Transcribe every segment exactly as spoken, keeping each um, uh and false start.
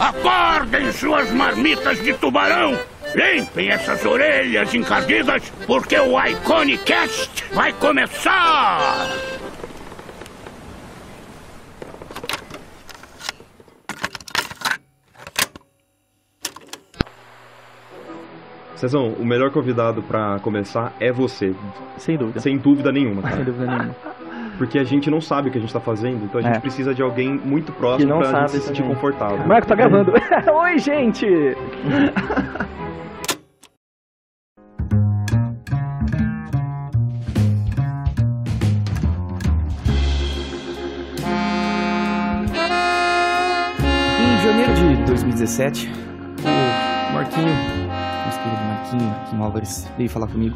Acordem suas marmitas de tubarão! Limpem essas orelhas encardidas, porque o Iconicast vai começar! Cezão, o melhor convidado pra começar é você. Sem dúvida. Sem dúvida nenhuma, cara. Sem dúvida nenhuma. Porque a gente não sabe o que a gente tá fazendo, então a gente é. precisa de alguém muito próximo não pra gente se sentir também. confortável. Marco tá gravando. Oi, gente! Em janeiro de dois mil e dezessete, o Marquinho... querido Marquinho, Marquinho Alvares, veio falar comigo,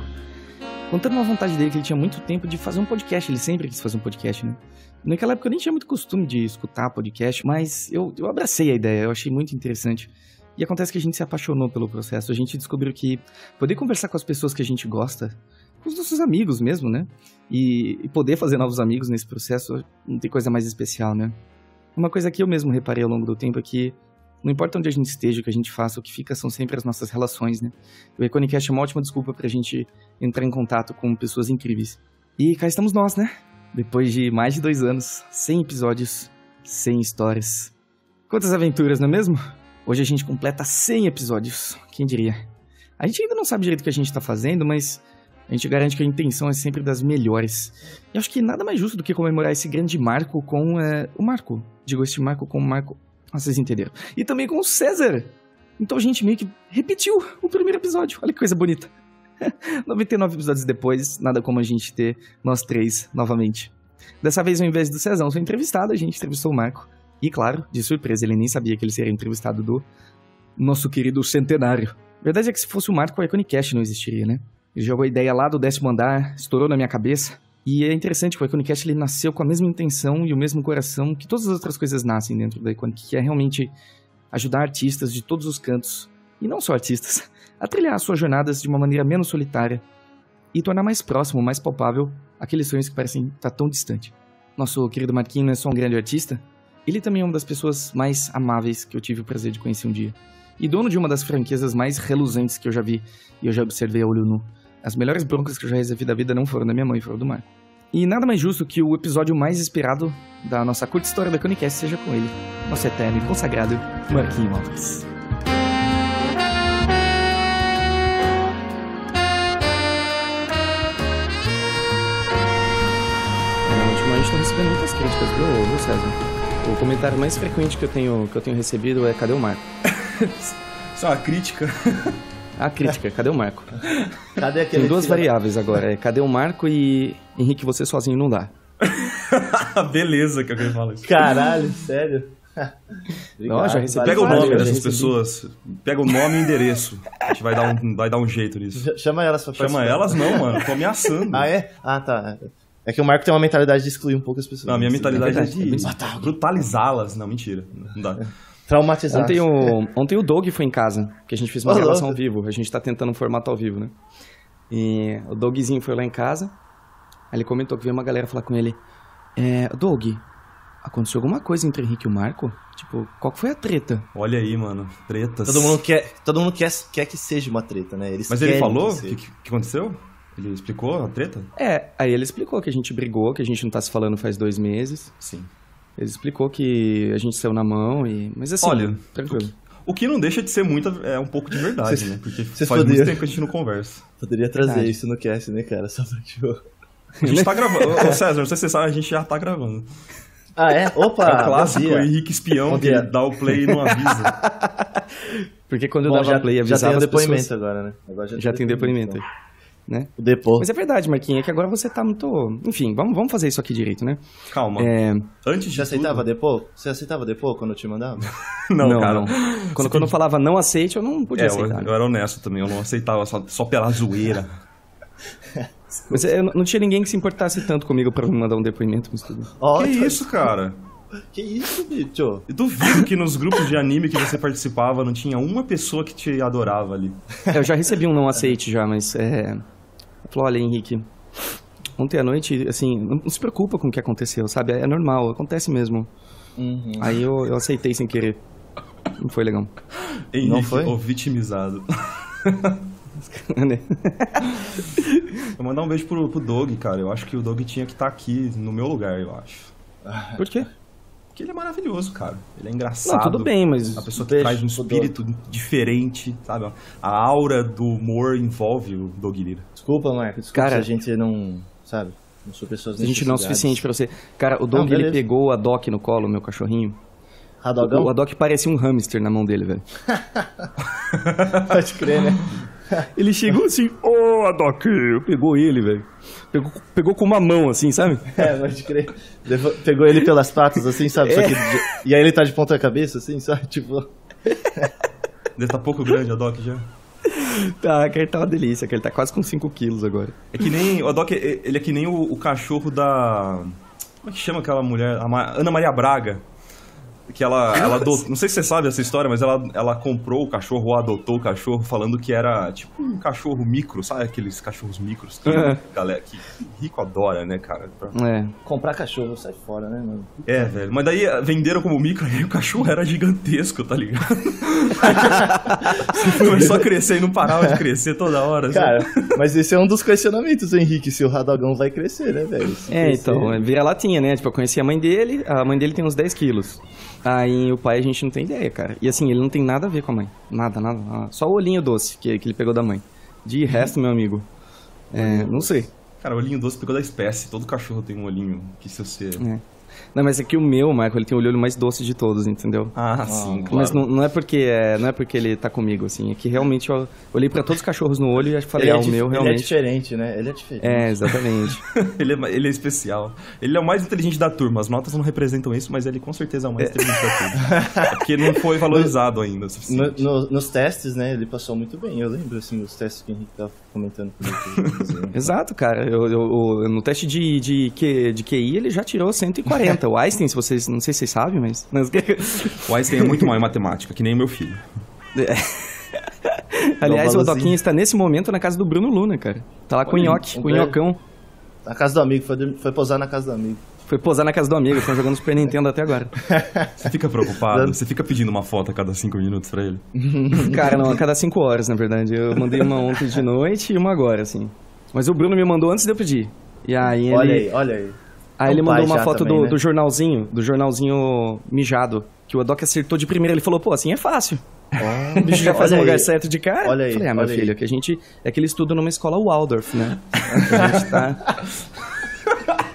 contando uma vontade dele que ele tinha muito tempo de fazer um podcast. Ele sempre quis fazer um podcast, né? Naquela época eu nem tinha muito costume de escutar podcast, mas eu, eu abracei a ideia, eu achei muito interessante. E acontece que a gente se apaixonou pelo processo, a gente descobriu que poder conversar com as pessoas que a gente gosta, com os nossos amigos mesmo, né? E, e poder fazer novos amigos nesse processo, não tem coisa mais especial, né? Uma coisa que eu mesmo reparei ao longo do tempo é que não importa onde a gente esteja, o que a gente faça, o que fica são sempre as nossas relações, né? O Iconicast é uma ótima desculpa pra gente entrar em contato com pessoas incríveis. E cá estamos nós, né? Depois de mais de dois anos, cem episódios, cem histórias. Quantas aventuras, não é mesmo? Hoje a gente completa cem episódios, quem diria? A gente ainda não sabe direito o que a gente tá fazendo, mas a gente garante que a intenção é sempre das melhores. E acho que nada mais justo do que comemorar esse grande marco com é, o Marco. Digo, este marco com o Marco... vocês entenderam. E também com o César. Então a gente meio que repetiu o primeiro episódio. Olha que coisa bonita. noventa e nove episódios depois, nada como a gente ter nós três novamente. Dessa vez, ao invés do Cezão, foi entrevistado. A gente entrevistou o Marco. E, claro, de surpresa, ele nem sabia que ele seria entrevistado do nosso querido centenário. A verdade é que se fosse o Marco, o Iconicast não existiria, né? Ele jogou a ideia lá do décimo andar, estourou na minha cabeça. E é interessante que o Iconicast ele nasceu com a mesma intenção e o mesmo coração que todas as outras coisas nascem dentro da Iconic, que é realmente ajudar artistas de todos os cantos, e não só artistas, a trilhar suas jornadas de uma maneira menos solitária e tornar mais próximo, mais palpável, aqueles sonhos que parecem estar tão distante. Nosso querido Marquinho não é só um grande artista, ele também é uma das pessoas mais amáveis que eu tive o prazer de conhecer um dia, e dono de uma das franquezas mais reluzentes que eu já vi e eu já observei a olho nu. As melhores broncas que eu já recebi da vida não foram da minha mãe, foram do Marco. E nada mais justo que o episódio mais esperado da nossa curta história da Iconicast seja com ele, nosso eterno e consagrado Marquinho Alvares. Ultimamente estou recebendo muitas críticas, viu, viu, César? O comentário mais frequente que eu tenho, que eu tenho recebido é: cadê o Marco? Só a crítica... A crítica, cadê o Marco? Cadê aquele? Tem duas variáveis agora, é cadê o Marco e Henrique, você sozinho não dá. Beleza que alguém fala isso. Caralho, sério? Não, já recebi. Pega o nome dessas recebi. pessoas, pega o nome e endereço. A gente vai dar um, vai dar um jeito nisso. Chama elas pra participar. Chama elas não, mano, tô ameaçando. Ah, é? Ah, tá. É que o Marco tem uma mentalidade de excluir um pouco as pessoas. Não, a minha mentalidade é, é de é brutalizá-las. Não, mentira, não dá. Traumatizado. Ontem o, ontem o Doug foi em casa, porque a gente fez uma oh, gravação ao vivo. A gente tá tentando um formato ao vivo, né? E o Dougzinho foi lá em casa. Aí ele comentou que veio uma galera falar com ele. É, Doug, aconteceu alguma coisa entre o Henrique e o Marco? Tipo, qual que foi a treta? Olha aí, mano, tretas. Todo mundo quer, todo mundo quer, quer que seja uma treta, né? Eles Mas ele falou o que, que, que aconteceu? Ele explicou a treta? É, aí ele explicou que a gente brigou, que a gente não tá se falando faz dois meses. Sim. Ele explicou que a gente saiu na mão e... Mas assim, olha, tranquilo. O que, o que não deixa de ser muito, é um pouco de verdade, cês, né? Porque faz poderiam... muito tempo que a gente não conversa. Poderia trazer verdade. isso no cast, né, cara? Só pra que eu... A gente tá gravando. Ô, César, não sei se você sabe, a gente já tá gravando. Ah, é? Opa! É o clássico Henrique Espião que dá o play e não avisa. Porque quando eu Bom, dava já, play avisava já tem o depoimento pessoas... agora, né? Agora já, já tem depoimento, depoimento aí. Né? Depois. Mas é verdade, Marquinhos, é que agora você tá muito... Enfim, vamos, vamos fazer isso aqui direito, né? Calma. É... Antes de Você aceitava tudo... depô? Você aceitava depô quando eu te mandava? não, não, cara. Não. Quando, quando eu falava não aceite, eu não podia é, aceitar. Eu, eu era honesto também, eu não aceitava só, só pela zoeira. Mas eu, não tinha ninguém que se importasse tanto comigo pra me mandar um depoimento. Mas tudo. Oh, que isso, cara? Que isso, bicho? Eu duvido que nos grupos de anime que você participava não tinha uma pessoa que te adorava ali. É, eu já recebi um não aceite já, mas... É... Falou, olha, Henrique, ontem à noite, assim, não se preocupa com o que aconteceu, sabe? É normal, acontece mesmo. Uhum. Aí eu, eu aceitei sem querer. Não foi legal. Henrique, não foi? O vitimizado. Vou mandar um beijo pro, pro Doug, cara. Eu acho que o Doug tinha que estar tá aqui no meu lugar, eu acho. Por quê? Porque ele é maravilhoso, cara. Ele é engraçado. Não, tudo bem, mas... A pessoa que traz um espírito diferente, sabe? A aura do humor envolve o Doug Lira. Desculpa, Marco. Desculpa, cara, se a gente não... Sabe? Não sou pessoas A gente não é o suficiente pra você. Cara, o Doug, não, ele pegou a Adok no colo, meu cachorrinho. Adogão? O, o Adok parecia um hamster na mão dele, velho. Pode crer, né? Ele chegou assim, ô oh, Adok, pegou ele, velho. Pegou, pegou com uma mão, assim, sabe? É, pode crer. Devo... Pegou ele pelas patas, assim, sabe? É. Só que... E aí ele tá de ponta cabeça, assim, sabe? Tipo... Ele tá pouco grande, Adok, já. Tá, que ele tá uma delícia, que ele tá quase com cinco quilos agora. É que nem... O Adok, ele é que nem o, o cachorro da... Como é que chama aquela mulher? A Ma... Ana Maria Braga. Que ela, ela adotou, não sei se você sabe essa história, mas ela, ela comprou o cachorro ou adotou o cachorro falando que era tipo um cachorro micro, sabe? Aqueles cachorros micros que, é. Galera, que rico adora, né, cara? Pra... É. Comprar cachorro, sai fora, né, mano? É, velho. Mas daí venderam como micro e o cachorro era gigantesco, tá ligado? Começou a crescer e não parava de crescer toda hora. Cara, sabe? Mas esse é um dos questionamentos, Henrique, se o Radagão vai crescer, né, velho? É, crescer... então, vira latinha, né? Tipo, eu conheci a mãe dele, a mãe dele tem uns dez quilos. Aí o pai a gente não tem ideia, cara. E assim, ele não tem nada a ver com a mãe. Nada, nada, nada. Só o olhinho doce que, que ele pegou da mãe. De resto, meu amigo, é, não sei. Cara, o olhinho doce pegou da espécie. Todo cachorro tem um olhinho que se você... É. Não, mas é que o meu, Marco, ele tem o olho mais doce de todos, entendeu? Ah, sim, claro. Mas não, não, é porque é, não é porque ele tá comigo, assim. É que realmente eu olhei pra todos os cachorros no olho e falei, ah, é o meu realmente... Ele é diferente, né? Ele é diferente. É, exatamente. ele, é, ele é especial. Ele é o mais inteligente da turma. As notas não representam isso, mas ele com certeza é o mais é. inteligente da turma. É porque não foi valorizado ainda o suficiente. No, no, nos testes, né? Ele passou muito bem. Eu lembro, assim, dos testes que o Henrique tava comentando. Comigo. Exato, cara. Eu, eu, eu, no teste de, de, de, de Q I, ele já tirou cento e quarenta. O Einstein, se vocês, não sei se vocês sabem, mas... O Einstein é muito mal em matemática, que nem o meu filho. É. Aliás, o Adoquinho está nesse momento na casa do Bruno Luna, cara. Tá lá com o Nhoque, com o Nhocão. Na casa do amigo, foi, foi posar na casa do amigo. Foi posar na casa do amigo, estão jogando Super Nintendo até agora. Você fica preocupado? Você fica pedindo uma foto a cada cinco minutos pra ele? Cara, não, a cada cinco horas, na verdade. Eu mandei uma ontem de noite e uma agora, assim. Mas o Bruno me mandou antes de eu pedir. E aí ele... Olha aí, olha aí. Aí ele mandou uma foto também, do, né? do jornalzinho, do jornalzinho mijado, que o Adok acertou de primeira. Ele falou, pô, assim é fácil. Oh, o bicho já faz o lugar certo de cara. Olha aí, falei, ah, meu filho, aí. Que a gente é que ele estuda numa escola Waldorf, né? A gente tá...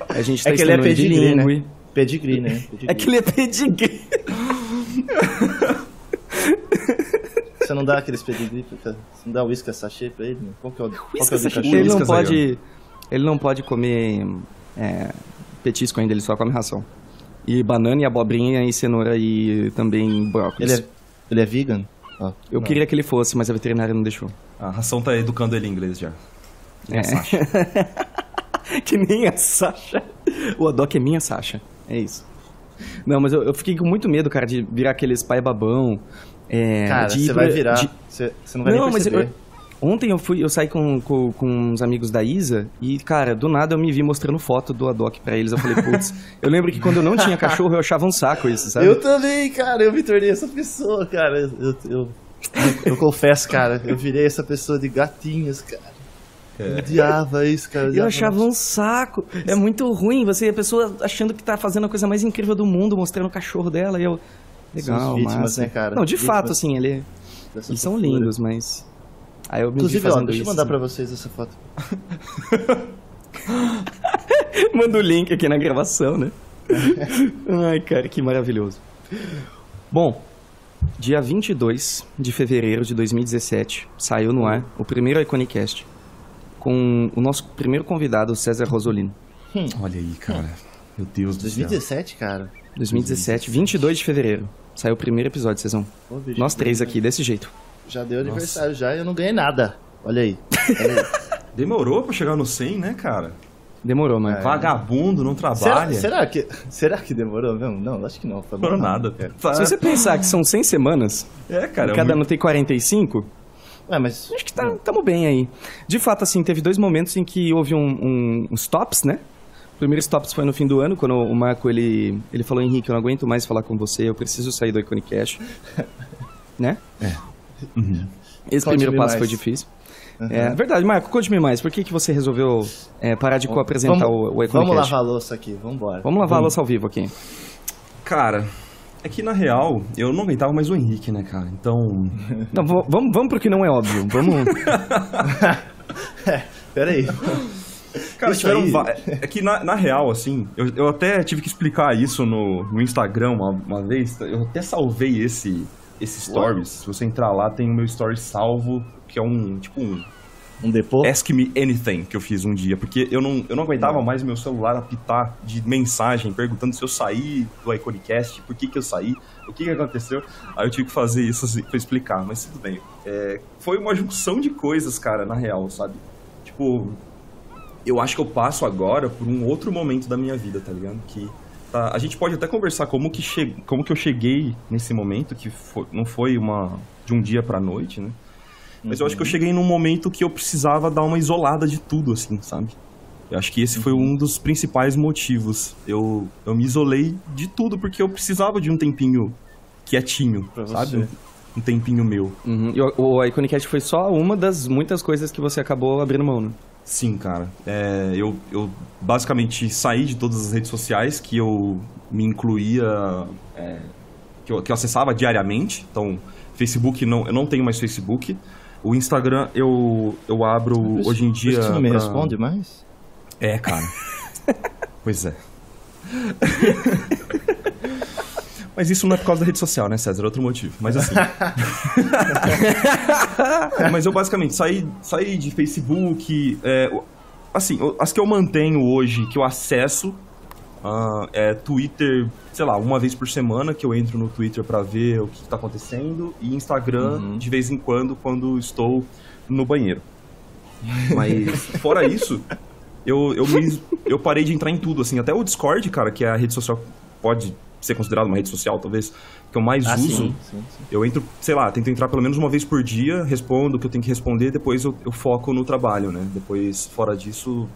A gente tá é que ele é pedigree, né? Pedigree, né? Pedigree. É que ele é pedigree. Você não dá aqueles pedigree, você não dá whiskas sachê pra ele? Né? Qual que é o whiskas sachê? Ele não pode, ele não pode comer... É, petisco ainda, ele só come ração. E banana e abobrinha e cenoura e também brócolis. Ele é, ele é vegan? Ah, eu não. queria que ele fosse, mas a veterinária não deixou. A ração tá educando ele em inglês já. Que nem é. a Sasha. Que nem a Sasha. O Adok é minha Sasha. É isso. Não, mas eu, eu fiquei com muito medo, cara, de virar aqueles pai babão. É, cara, você vai virar. Você de... não vai não, nem perceber. Mas eu... Ontem eu fui, eu saí com, com, com uns amigos da Isa e, cara, do nada eu me vi mostrando foto do Adok pra eles. Eu falei, putz, eu lembro que quando eu não tinha cachorro eu achava um saco isso, sabe? Eu também, cara, eu me tornei essa pessoa, cara. Eu, eu, eu, eu confesso, cara, eu virei essa pessoa de gatinhos, cara. É. Odiava isso, cara. Eu achava um saco. É muito ruim, você, a pessoa achando que tá fazendo a coisa mais incrível do mundo, mostrando o cachorro dela e eu... Legal, vítimas, né, cara? Não, de vítimas fato, assim, ele... eles são lindos, mas... Aí eu inclusive, ó, deixa eu mandar pra vocês essa foto. Manda o link aqui na gravação, né? Ai, cara, que maravilhoso. Bom, dia vinte e dois de fevereiro de dois mil e dezessete, saiu no ar o primeiro Iconicast com o nosso primeiro convidado, César Rosolino. Hum. Olha aí, cara. Meu Deus do dois mil e dezessete, céu. dois mil e dezessete, cara. dois mil e dezessete, vinte e dois de fevereiro. Saiu o primeiro episódio, Cezão. Ô, bicho, nós três aqui, desse jeito. Já deu aniversário, já, e eu não ganhei nada. Olha aí. Olha aí. Demorou pra chegar no cem, né, cara? Demorou, mas... É. Vagabundo, não trabalha. Será, será, que, será que demorou mesmo? Não, acho que não. Demorou nada. Cara. Tá. Se você pensar que são cem semanas, é, cara, e cada é muito... ano tem quarenta e cinco, é, mas... acho que tá, tamo bem aí. De fato, assim, teve dois momentos em que houve um, um, um stops, né? O primeiro stops foi no fim do ano, quando o Marco, ele, ele falou, Henrique, eu não aguento mais falar com você, eu preciso sair do Iconicast. né? É. Uhum. Esse Conte primeiro passo mais. foi difícil. Uhum. É verdade, Marco, conte-me mais. Por que, que você resolveu é, parar de co-apresentar o, o Iconicast? Vamos lavar a louça aqui, vamos embora. Vamos lavar vamos. a louça ao vivo aqui. Cara, é que na real, eu não aguentava mais o Henrique, né, cara? Então... Não, vamos, vamos pro que não é óbvio, vamos... é, peraí... Cara, tiveram aí... va... É que na, na real, assim, eu, eu até tive que explicar isso no, no Instagram uma, uma vez. Eu até salvei esse, esse stories. Se você entrar lá, tem o meu story salvo, que é um, tipo um... Um depô? Ask Me Anything, que eu fiz um dia. Porque eu não, eu não aguentava não. mais meu celular apitar de mensagem, perguntando se eu saí do Iconicast, por que que eu saí, o que que aconteceu. Aí eu tive que fazer isso assim, pra explicar, mas tudo bem. É, foi uma junção de coisas, cara, na real, sabe? Tipo... Eu acho que eu passo agora por um outro momento da minha vida, tá ligado? Que tá, a gente pode até conversar como que, che... como que eu cheguei nesse momento, que foi... não foi uma de um dia pra noite, né? Mas uhum. eu acho que eu cheguei num momento que eu precisava dar uma isolada de tudo, assim, sabe? Eu acho que esse uhum. foi um dos principais motivos. Eu, eu me isolei de tudo porque eu precisava de um tempinho quietinho, pra sabe? Você. Um tempinho meu. Uhum. E o Iconicast foi só uma das muitas coisas que você acabou abrindo mão, né? Sim, cara. É, eu, eu basicamente saí de todas as redes sociais que eu me incluía, é, que, eu, que eu acessava diariamente. Então, Facebook, não, eu não tenho mais Facebook. O Instagram eu, eu abro eu hoje em dia... Você não me pra... responde mais? É, cara. Pois é. Mas isso não é por causa da rede social, né, César? É outro motivo. Mas assim... Mas eu basicamente saí, saí de Facebook... É, assim, as que eu mantenho hoje, que eu acesso... Uh, é Twitter, sei lá, uma vez por semana que eu entro no Twitter pra ver o que, que tá acontecendo. E Instagram, uhum. de vez em quando, quando estou no banheiro. Mas fora isso, eu, eu, me, eu parei de entrar em tudo, assim. Até o Discord, cara, que é a rede social... Pode... ser considerado uma rede social, talvez, que eu mais ah, uso, sim, sim, sim. eu entro, sei lá, tento entrar pelo menos uma vez por dia, respondo o que eu tenho que responder, depois eu, eu foco no trabalho, né? Depois, fora disso,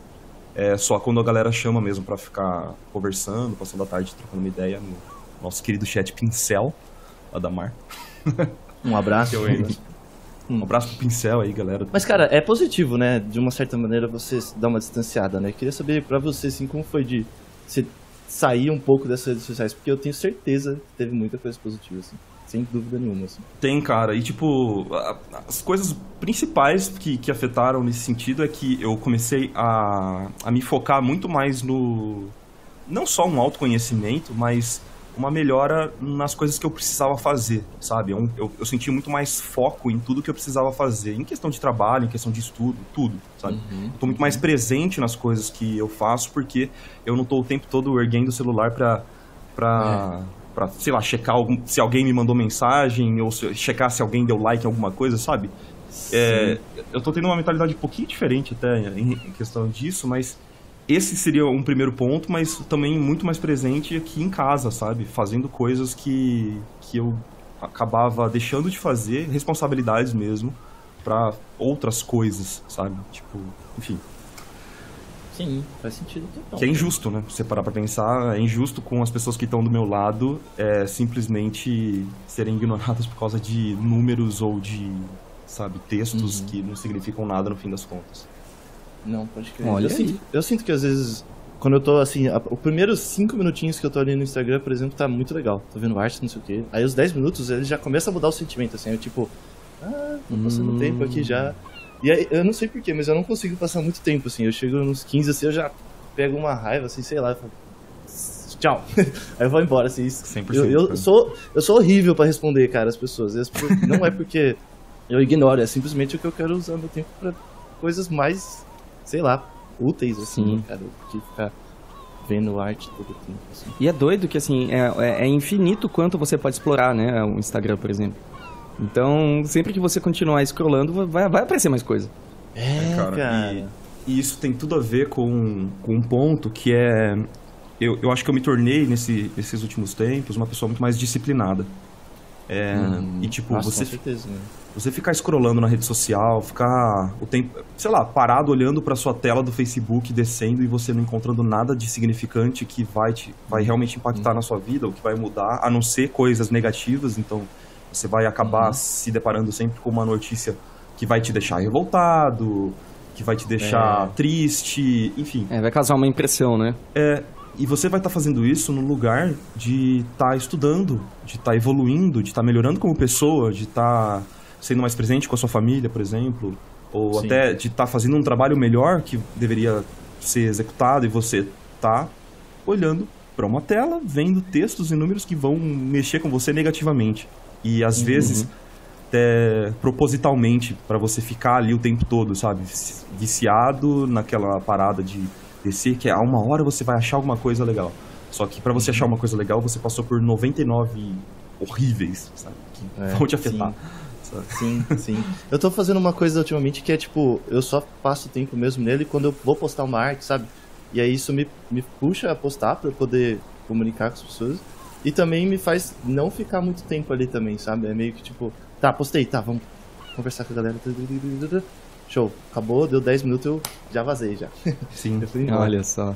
é só quando a galera chama mesmo pra ficar conversando, passando a tarde, trocando uma ideia no nosso querido chat Pincel, lá da Mar. Um abraço. eu entro. Um abraço pro Pincel aí, galera. Mas, cara, é positivo, né? De uma certa maneira, você dá uma distanciada, né? Eu queria saber pra você, assim, como foi de... Você... sair um pouco dessas redes sociais, porque eu tenho certeza que teve muita coisa positiva, assim, sem dúvida nenhuma. Assim. Tem, cara, e tipo, as coisas principais que, que afetaram nesse sentido é que eu comecei a, a me focar muito mais no, não só um autoconhecimento, mas uma melhora nas coisas que eu precisava fazer, sabe? Eu, eu, eu senti muito mais foco em tudo que eu precisava fazer, em questão de trabalho, em questão de estudo, tudo, sabe? Uhum, eu tô muito uhum. mais presente nas coisas que eu faço, porque eu não tô o tempo todo erguendo o celular pra, pra, é. pra sei lá, checar algum, se alguém me mandou mensagem, ou se, checar se alguém deu like em alguma coisa, sabe? É, eu tô tendo uma mentalidade um pouquinho diferente até em, em questão disso, mas... Esse seria um primeiro ponto, mas também muito mais presente aqui em casa, sabe? Fazendo coisas que, que eu acabava deixando de fazer, responsabilidades mesmo, pra outras coisas, sabe? Tipo, enfim. Sim, faz sentido total. Que é injusto, né? Se você parar pra pensar, é injusto com as pessoas que estão do meu lado é, simplesmente serem ignoradas por causa de números ou de, sabe, textos uhum. que não significam nada no fim das contas. Não, pode crer. Olha, eu, sinto, eu sinto que às vezes, quando eu tô assim, a, os primeiros cinco minutinhos que eu tô ali no Instagram, por exemplo, tá muito legal. Tô vendo arte, não sei o quê. Aí os dez minutos, ele já começa a mudar o sentimento, assim. Eu tipo, ah, tô passando hum. tempo aqui já. E aí, eu não sei porquê, mas eu não consigo passar muito tempo, assim. Eu chego nos quinze, assim, eu já pego uma raiva, assim, sei lá. Eu falo, tchau. Aí eu vou embora, assim. cem por cento, eu, eu, sou, eu sou horrível pra responder, cara, as pessoas. As pessoas não é porque eu ignoro, é simplesmente o que eu quero usar meu tempo pra coisas mais... sei lá, úteis, assim, né, cara, de ficar vendo arte todo o tempo, assim. E é doido que, assim, é, é infinito quanto você pode explorar, né, o Instagram, por exemplo. Então, sempre que você continuar scrollando, vai, vai aparecer mais coisa. É, é cara. cara. E, e isso tem tudo a ver com, com um ponto que é... Eu, eu acho que eu me tornei, nesse, nesses últimos tempos, uma pessoa muito mais disciplinada. É, hum, e tipo, nossa, você, certeza, né? você ficar scrollando na rede social, ficar o tempo, sei lá, parado olhando pra sua tela do Facebook, descendo e você não encontrando nada de significante que vai, te, vai realmente impactar hum. na sua vida, ou que vai mudar, a não ser coisas negativas. Então, Você vai acabar uhum. se deparando sempre com uma notícia que vai te deixar revoltado, que vai te deixar é. triste, enfim. É, vai causar uma impressão, né? É, e você vai estar tá fazendo isso no lugar de estar tá estudando, de estar tá evoluindo, de estar tá melhorando como pessoa, de estar tá sendo mais presente com a sua família, por exemplo, ou Sim. até de estar tá fazendo um trabalho melhor que deveria ser executado, e você tá olhando para uma tela, vendo textos e números que vão mexer com você negativamente. E às uhum. vezes até propositalmente, para você ficar ali o tempo todo, sabe? Viciado naquela parada de descer, que a uma hora você vai achar alguma coisa legal. Só que para você uhum. achar uma coisa legal, você passou por noventa e nove horríveis, sabe? Que é, vão te afetar. Sim, sabe? Sim, sim. Eu tô fazendo uma coisa ultimamente que é tipo, eu só passo tempo mesmo nele quando eu vou postar uma arte, sabe? E aí isso me, me puxa a postar para eu poder comunicar com as pessoas. E também me faz não ficar muito tempo ali também, sabe? É meio que tipo... Tá, postei, tá, vamos conversar com a galera. Show, acabou, deu dez minutos, eu já vazei já. Sim, olha só.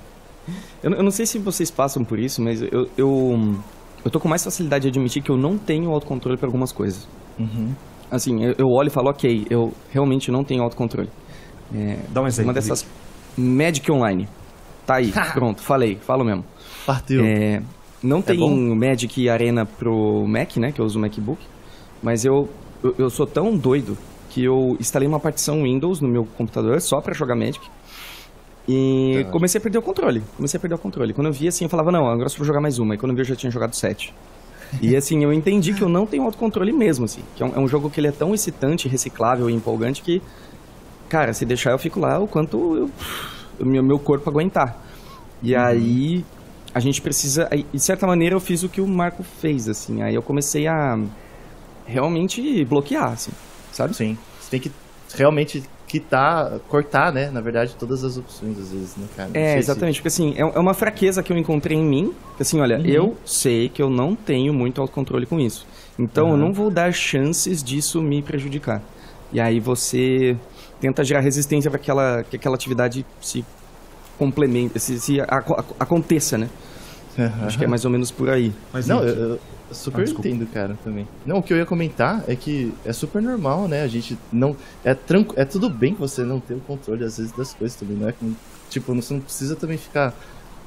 Eu, eu não sei se vocês passam por isso, mas eu, eu, eu tô com mais facilidade de admitir que eu não tenho autocontrole para algumas coisas. Uhum. Assim, eu, eu olho e falo, ok, eu realmente não tenho autocontrole. É, Dá um exemplo. Uma dessas... Magic Online. Tá aí, pronto, falei, falo mesmo. Partiu. É, não é tem bom? Magic Arena pro Mac, né, que eu uso o MacBook. Mas eu, eu, eu sou tão doido que eu instalei uma partição Windows no meu computador só pra jogar Magic. E tá. comecei a perder o controle. Comecei a perder o controle. Quando eu vi, assim, eu falava, não, agora eu só vou jogar mais uma. E quando eu vi, eu já tinha jogado sete. E assim, eu entendi que eu não tenho autocontrole mesmo, assim. Que é um, é um jogo que ele é tão excitante, reciclável e empolgante que... Cara, se deixar, eu fico lá o quanto o meu, meu corpo aguentar. E hum. aí, a gente precisa... Aí, de certa maneira, eu fiz o que o Marco fez, assim. Aí eu comecei a... realmente bloquear, assim, sabe? Sim, você tem que realmente quitar, cortar, né, na verdade, todas as opções, às vezes, né, cara? Não é, exatamente, se... porque assim, é uma fraqueza que eu encontrei em mim, que assim, olha, uhum. eu sei que eu não tenho muito autocontrole com isso, então uhum. eu não vou dar chances disso me prejudicar. E aí você tenta gerar resistência para aquela, que aquela atividade se complementa, se, se ac aconteça, né? Uhum. Acho que é mais ou menos por aí. Mas não, gente... eu... eu... super ah, entendo, cara, também. Não, o que eu ia comentar é que é super normal, né? A gente não... É, tranqu... é tudo bem você não ter o controle, às vezes, das coisas também, não é? Tipo, você não precisa também ficar...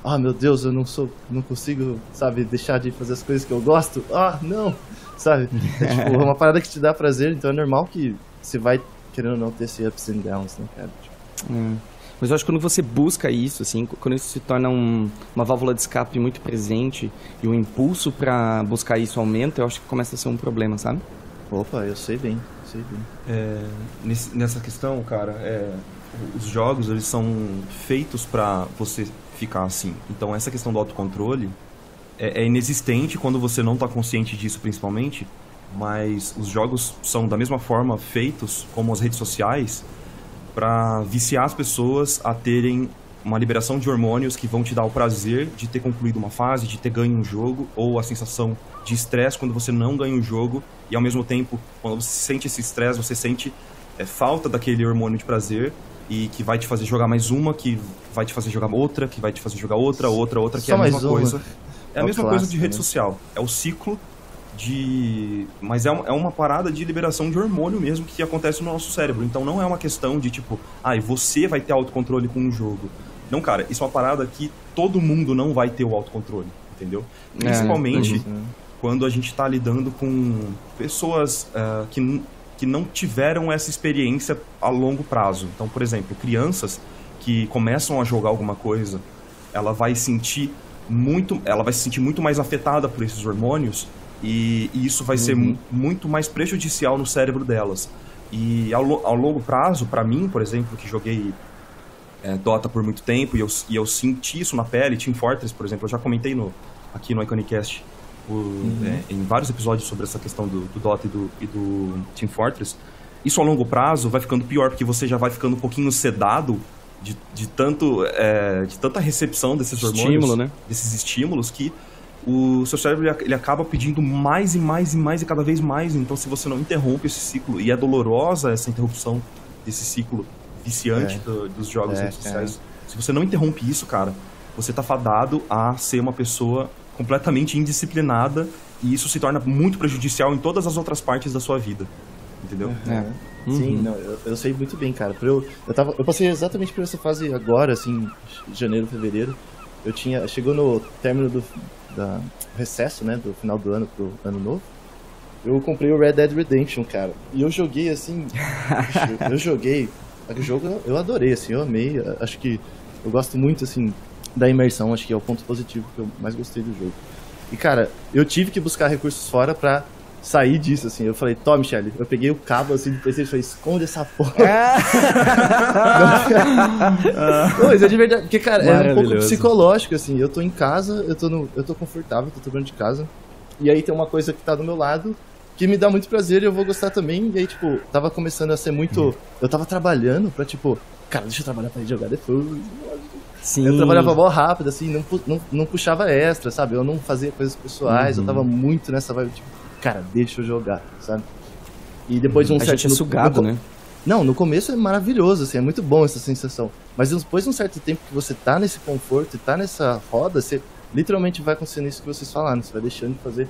Ah, meu Deus, eu não sou... Não consigo, sabe, deixar de fazer as coisas que eu gosto. Ah, não! Sabe? É tipo, uma parada que te dá prazer, então é normal que você vai querendo não ter esse ups and downs, né, cara? Tipo... Hum. Mas eu acho que quando você busca isso, assim, quando isso se torna um, uma válvula de escape muito presente e o impulso pra buscar isso aumenta, eu acho que começa a ser um problema, sabe? Opa, eu sei bem, sei bem. É, nesse, nessa questão, cara, é, os jogos, eles são feitos pra você ficar assim. Então, essa questão do autocontrole é, é inexistente quando você não tá consciente disso, principalmente, mas os jogos são, da mesma forma, feitos como as redes sociais, para viciar as pessoas a terem uma liberação de hormônios que vão te dar o prazer de ter concluído uma fase, de ter ganho um jogo, ou a sensação de estresse quando você não ganha um jogo, e ao mesmo tempo, quando você sente esse estresse, você sente é, falta daquele hormônio de prazer, e que vai te fazer jogar mais uma, que vai te fazer jogar outra, que vai te fazer jogar outra, outra, outra, que Só é a mesma uma. coisa. É a é mesma clássico, coisa de rede né? social, é o ciclo de... Mas é uma, é uma parada de liberação de hormônio mesmo que acontece no nosso cérebro. Então não é uma questão de tipo, ah, você vai ter autocontrole com o jogo. Não, cara, isso é uma parada que todo mundo não vai ter o autocontrole, entendeu? Principalmente é, é quando a gente tá lidando com pessoas uh, que, que não tiveram essa experiência a longo prazo. Então, por exemplo, crianças que começam a jogar alguma coisa, ela vai sentir muito, ela vai se sentir muito mais afetada por esses hormônios. E, e isso vai uhum. ser mu muito mais prejudicial no cérebro delas. E ao, lo ao longo prazo, pra mim, por exemplo, que joguei é, Dota por muito tempo e eu, e eu senti isso na pele, Team Fortress, por exemplo, eu já comentei no, aqui no Iconicast o, uhum. né, em vários episódios sobre essa questão do, do Dota e do, e do Team Fortress. Isso a longo prazo vai ficando pior, porque você já vai ficando um pouquinho sedado de, de, tanto, é, de tanta recepção desses hormônios, estímulo, né? desses estímulos que... o seu cérebro ele acaba pedindo mais e mais e mais e cada vez mais. Então, se você não interrompe esse ciclo, e é dolorosa essa interrupção desse ciclo viciante é. do, dos jogos é, redes sociais, é. se você não interrompe isso, cara, você tá fadado a ser uma pessoa completamente indisciplinada E isso se torna muito prejudicial em todas as outras partes da sua vida. Entendeu? É. Uhum. Sim, não, eu, eu sei muito bem, cara. Eu, eu, tava, eu passei exatamente por essa fase agora, assim, janeiro, fevereiro. Eu tinha. Chegou no término do da recesso, né? Do final do ano pro ano novo. Eu comprei o Red Dead Redemption, cara. E eu joguei assim. eu joguei. O jogo eu adorei, assim, eu amei. Acho que eu gosto muito, assim, da imersão. Acho que é o ponto positivo que eu mais gostei do jogo. E, cara, eu tive que buscar recursos fora pra sair disso, assim. Eu falei, toma, Michelle. Eu peguei o cabo, assim, do PlayStation e falei, esconde essa porra. Não, isso é de verdade. Porque, cara, é um pouco psicológico, assim. Eu tô em casa, eu tô, no, eu tô confortável, tô trabalhando de casa. E aí tem uma coisa que tá do meu lado que me dá muito prazer e eu vou gostar também. E aí, tipo, tava começando a ser muito... Eu tava trabalhando pra, tipo, cara, deixa eu trabalhar pra jogar depois. Sim. Eu trabalhava mó rápido, assim, não, não, não puxava extra, sabe? Eu não fazia coisas pessoais, uhum. eu tava muito nessa vibe, tipo, cara, deixa eu jogar, sabe? E depois de um a certo... A gente é no, sugado, no, né? Não, no começo é maravilhoso, assim, é muito bom essa sensação. Mas depois de um certo tempo que você tá nesse conforto e tá nessa roda, você literalmente vai acontecendo isso que vocês falaram, você vai deixando de fazer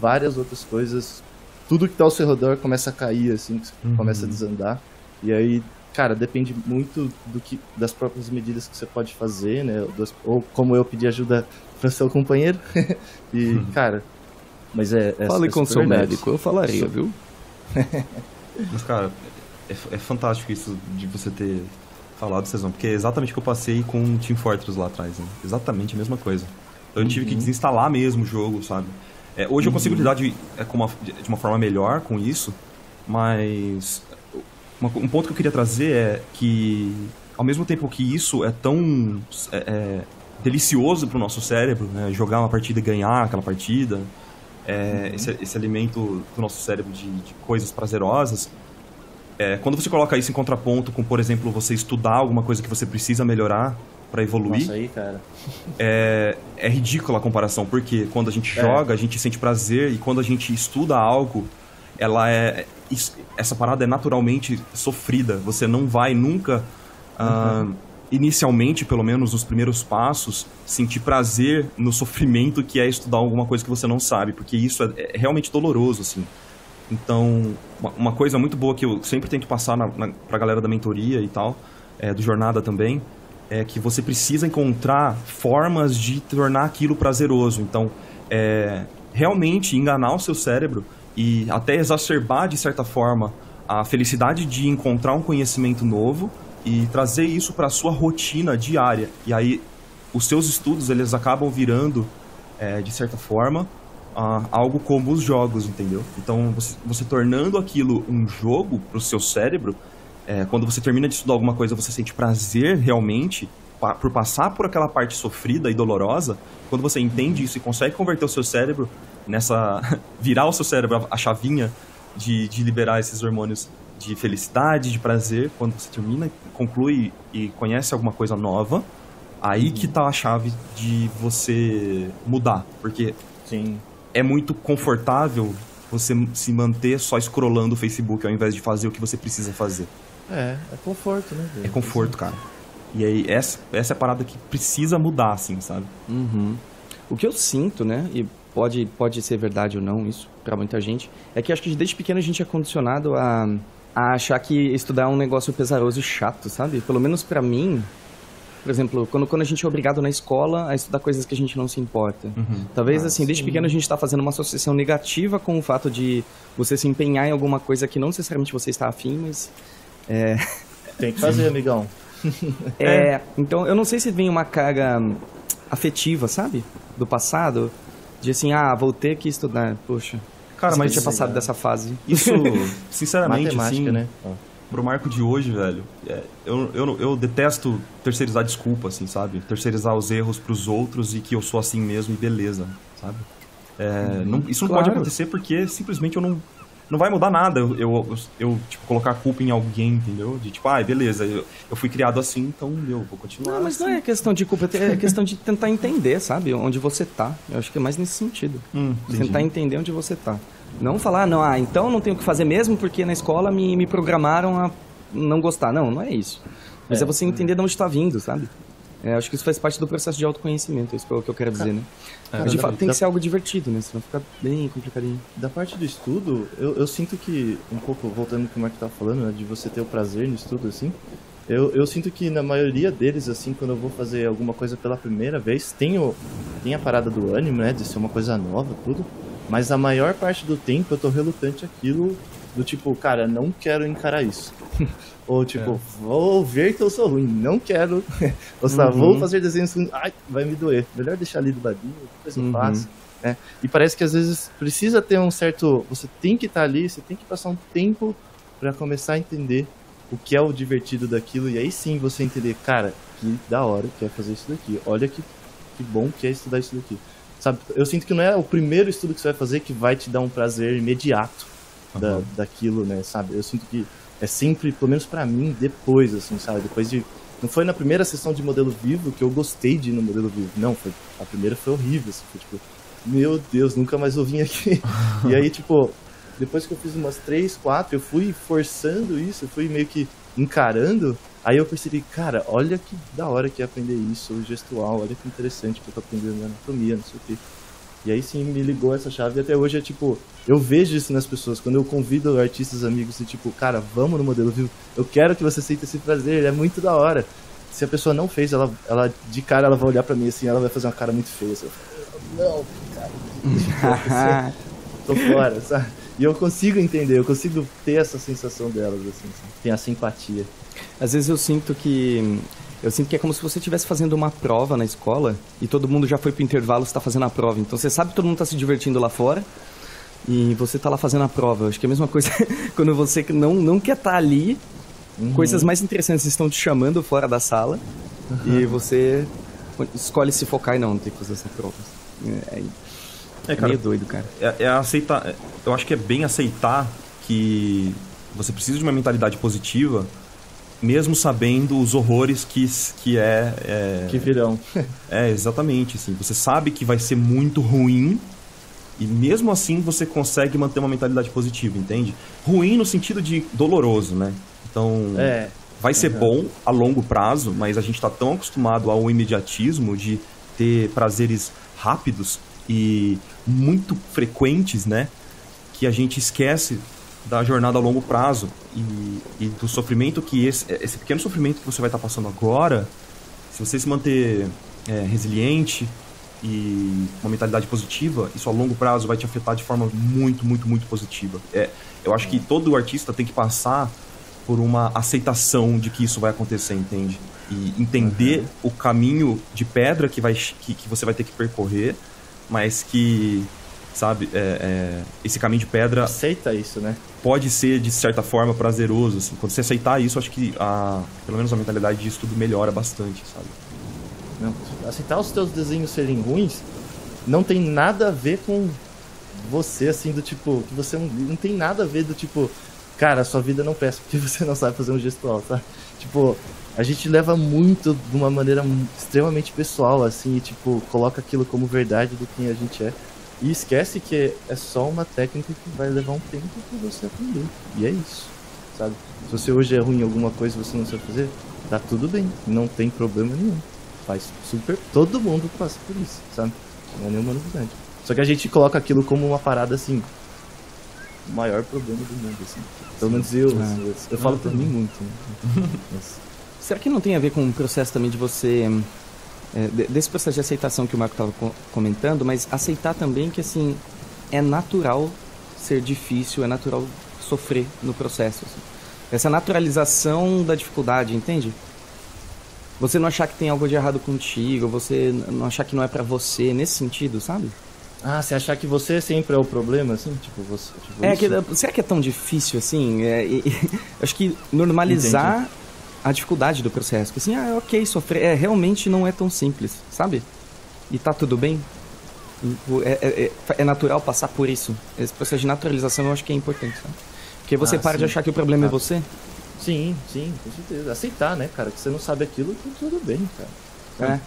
várias outras coisas, tudo que tá ao seu redor começa a cair, assim, uhum. começa a desandar, e aí... Cara, depende muito do que, das próprias medidas que você pode fazer, né? Ou como eu pedi ajuda para seu companheiro. E, uhum. cara, mas é... é Fale é com seu médico, eu falaria, viu? Mas, cara, é, é fantástico isso de você ter falado, Cezão, porque é exatamente o que eu passei com o Team Fortress lá atrás, né? Exatamente a mesma coisa. Eu uhum. tive que desinstalar mesmo o jogo, sabe? É, hoje uhum. eu consigo lidar de, de uma forma melhor com isso, mas... Um ponto que eu queria trazer é que, ao mesmo tempo que isso é tão é, é, delicioso para o nosso cérebro, né? Jogar uma partida e ganhar aquela partida, é, uhum. esse, esse alimento do nosso cérebro de, de coisas prazerosas, é, quando você coloca isso em contraponto com, por exemplo, você estudar alguma coisa que você precisa melhorar para evoluir, nossa, aí, cara. É, é ridícula a comparação, porque quando a gente é. joga, a gente sente prazer, e quando a gente estuda algo, ela é... essa parada é naturalmente sofrida. Você não vai nunca, uhum. uh, inicialmente, pelo menos nos primeiros passos, sentir prazer no sofrimento que é estudar alguma coisa que você não sabe, porque isso é, é realmente doloroso, assim. Então, uma, uma coisa muito boa que eu sempre tento passar na, na, pra galera da mentoria e tal, é, do Jornada também, é que você precisa encontrar formas de tornar aquilo prazeroso. Então, é, realmente enganar o seu cérebro e até exacerbar, de certa forma, a felicidade de encontrar um conhecimento novo e trazer isso para a sua rotina diária. E aí, os seus estudos, eles acabam virando, é, de certa forma, uh, algo como os jogos, entendeu? Então, você, você tornando aquilo um jogo para o seu cérebro, é, quando você termina de estudar alguma coisa, você sente prazer realmente pa- por passar por aquela parte sofrida e dolorosa. Quando você entende isso e consegue converter o seu cérebro nessa... virar o seu cérebro a chavinha de, de liberar esses hormônios de felicidade, de prazer, quando você termina, conclui e conhece alguma coisa nova, aí uhum. que tá a chave de você mudar, porque Sim. é muito confortável você se manter só scrollando o Facebook ao invés de fazer o que você precisa fazer. É, é conforto, né? É conforto, cara. E aí essa, essa é a parada que precisa mudar, assim, sabe? Uhum. O que eu sinto, né? E... Pode, pode ser verdade ou não, isso, pra muita gente. É que acho que desde pequeno a gente é condicionado a, a achar que estudar é um negócio pesaroso e chato, sabe? Pelo menos pra mim, por exemplo, quando, quando a gente é obrigado na escola a estudar coisas que a gente não se importa. Uhum. Talvez, ah, assim, desde sim. pequeno a gente tá fazendo uma associação negativa com o fato de você se empenhar em alguma coisa que não necessariamente você está afim, mas... É... Tem que fazer, amigão. É, então, eu não sei se vem uma carga afetiva, sabe? Do passado... De assim, ah, vou ter que estudar, poxa. Cara, mas tinha passado é... dessa fase. Isso, sinceramente, assim, né? Pro Marco de hoje, velho, é, eu, eu, eu detesto terceirizar desculpa, assim, sabe? Terceirizar os erros pros outros e que eu sou assim mesmo e beleza, sabe? É, uhum. não, isso não claro. pode acontecer porque simplesmente eu não... Não vai mudar nada eu, eu, eu tipo, colocar a culpa em alguém, entendeu? De tipo, ah, beleza, eu, eu fui criado assim, então eu vou continuar. Não, mas assim. Não é questão de culpa, é questão de tentar entender, sabe? Onde você tá. Eu acho que é mais nesse sentido. Hum, tentar entender onde você tá. Não falar, não, ah, então não tenho o que fazer mesmo porque na escola me, me programaram a não gostar. Não, não é isso. Mas é, é você entender de onde tá vindo, sabe? É, acho que isso faz parte do processo de autoconhecimento, isso é o que eu quero dizer, né? Cara, mas de fato tem que ser algo divertido, né? Senão fica bem complicadinho. Da parte do estudo, eu, eu sinto que, um pouco voltando com o Marco estava falando, né, de você ter o prazer no estudo, assim, eu, eu sinto que na maioria deles, assim, quando eu vou fazer alguma coisa pela primeira vez, tem, o, tem a parada do ânimo, né? De ser uma coisa nova, tudo, mas a maior parte do tempo eu tô relutante àquilo do tipo, cara, não quero encarar isso. Ou tipo, é. vou ver que eu sou ruim, não quero. Ou só uhum. vou fazer desenhos ruins, ai, vai me doer. Melhor deixar ali do ladinho, depois eu uhum. faço. Né? E parece que às vezes precisa ter um certo... Você tem que estar ali, você tem que passar um tempo pra começar a entender o que é o divertido daquilo. E aí sim você entender, cara, que da hora que é fazer isso daqui. Olha que, que bom que é estudar isso daqui. Sabe, eu sinto que não é o primeiro estudo que você vai fazer que vai te dar um prazer imediato uhum. da, daquilo, né, sabe? Eu sinto que é sempre, pelo menos pra mim, depois, assim, sabe? Depois de... Não foi na primeira sessão de modelo vivo que eu gostei de ir no modelo vivo. Não, foi... a primeira foi horrível, assim. Foi tipo, meu Deus, nunca mais eu vim aqui. E aí, tipo, depois que eu fiz umas três, quatro, eu fui forçando isso, eu fui meio que encarando. Aí eu percebi, cara, olha que da hora que é aprender isso, o gestual, olha que interessante que eu tô aprendendo anatomia, não sei o quê. E aí sim me ligou essa chave, e até hoje é tipo, eu vejo isso nas pessoas, quando eu convido artistas amigos e tipo, cara, vamos no modelo vivo, eu quero que você sinta esse prazer, é muito da hora. Se a pessoa não fez, ela, ela de cara ela vai olhar pra mim assim, ela vai fazer uma cara muito feia, assim, não, cara, tô fora, sabe? E eu consigo entender, eu consigo ter essa sensação delas, assim, assim, tem a simpatia. Às vezes eu sinto que... Eu sinto que é como se você estivesse fazendo uma prova na escola e todo mundo já foi pro intervalo, você tá fazendo a prova. Então você sabe que todo mundo tá se divertindo lá fora e você tá lá fazendo a prova. Acho que é a mesma coisa quando você não, não quer estar tá ali, uhum. coisas mais interessantes estão te chamando fora da sala uhum. e você escolhe se focar e não, não tem que fazer essa prova. É, é, é, cara, é meio doido, cara. É, é aceitar, eu acho que é bem aceitar que você precisa de uma mentalidade positiva, mesmo sabendo os horrores que, que é, é... Que virão. É, exatamente. Assim, você sabe que vai ser muito ruim e mesmo assim você consegue manter uma mentalidade positiva, entende? Ruim no sentido de doloroso, né? Então, é, vai ser uhum. bom a longo prazo, mas a gente tá tão acostumado ao imediatismo de ter prazeres rápidos e muito frequentes, né? Que a gente esquece da jornada a longo prazo e, e do sofrimento que esse, esse pequeno sofrimento que você vai estar passando agora, se você se manter é, resiliente e uma mentalidade positiva, isso a longo prazo vai te afetar de forma muito, muito, muito positiva. É, eu acho que todo artista tem que passar por uma aceitação de que isso vai acontecer, entende? E entender uhum. o caminho de pedra que, vai, que, que você vai ter que percorrer, mas que... Sabe, é, é, esse caminho de pedra... Aceita isso, né? Pode ser, de certa forma, prazeroso, assim. Quando você aceitar isso, acho que, a, pelo menos, a mentalidade de estudo melhora bastante, sabe? Não, aceitar os teus desenhos serem ruins não tem nada a ver com você, assim, do tipo... Que você não, não tem nada a ver do tipo... Cara, a sua vida não presta porque você não sabe fazer um gestual, tá? Tipo, a gente leva muito de uma maneira extremamente pessoal, assim, e, tipo, coloca aquilo como verdade do quem a gente é. E esquece que é só uma técnica que vai levar um tempo pra você aprender. E é isso, sabe? Se você hoje é ruim em alguma coisa e você não sabe fazer, tá tudo bem, não tem problema nenhum. Faz super... Todo mundo passa por isso, sabe? Não é nenhuma novidade. Só que a gente coloca aquilo como uma parada, assim, o maior problema do mundo, assim. Pelo menos eu, ah, eu, eu, eu falo por mim muito, né? Mas... Será que não tem a ver com o processo também de você... É, desse processo de aceitação que o Marco estava comentando, mas aceitar também que, assim, é natural ser difícil, é natural sofrer no processo. Assim. Essa naturalização da dificuldade, entende? Você não achar que tem algo de errado contigo, você não achar que não é pra você, nesse sentido, sabe? Ah, você achar que você sempre é o problema, assim? Tipo, você... Tipo é, que, será que é tão difícil, assim? É, e, e, acho que normalizar... Entendi. A dificuldade do processo, que assim, ah, ok, sofrer, é, realmente não é tão simples, sabe? E tá tudo bem, é, é, é natural passar por isso, esse processo de naturalização eu acho que é importante, sabe? Porque você ah, para sim. de achar que o problema claro. é você. Sim, sim, com certeza, aceitar, né, cara, que você não sabe aquilo, tá tudo bem, cara.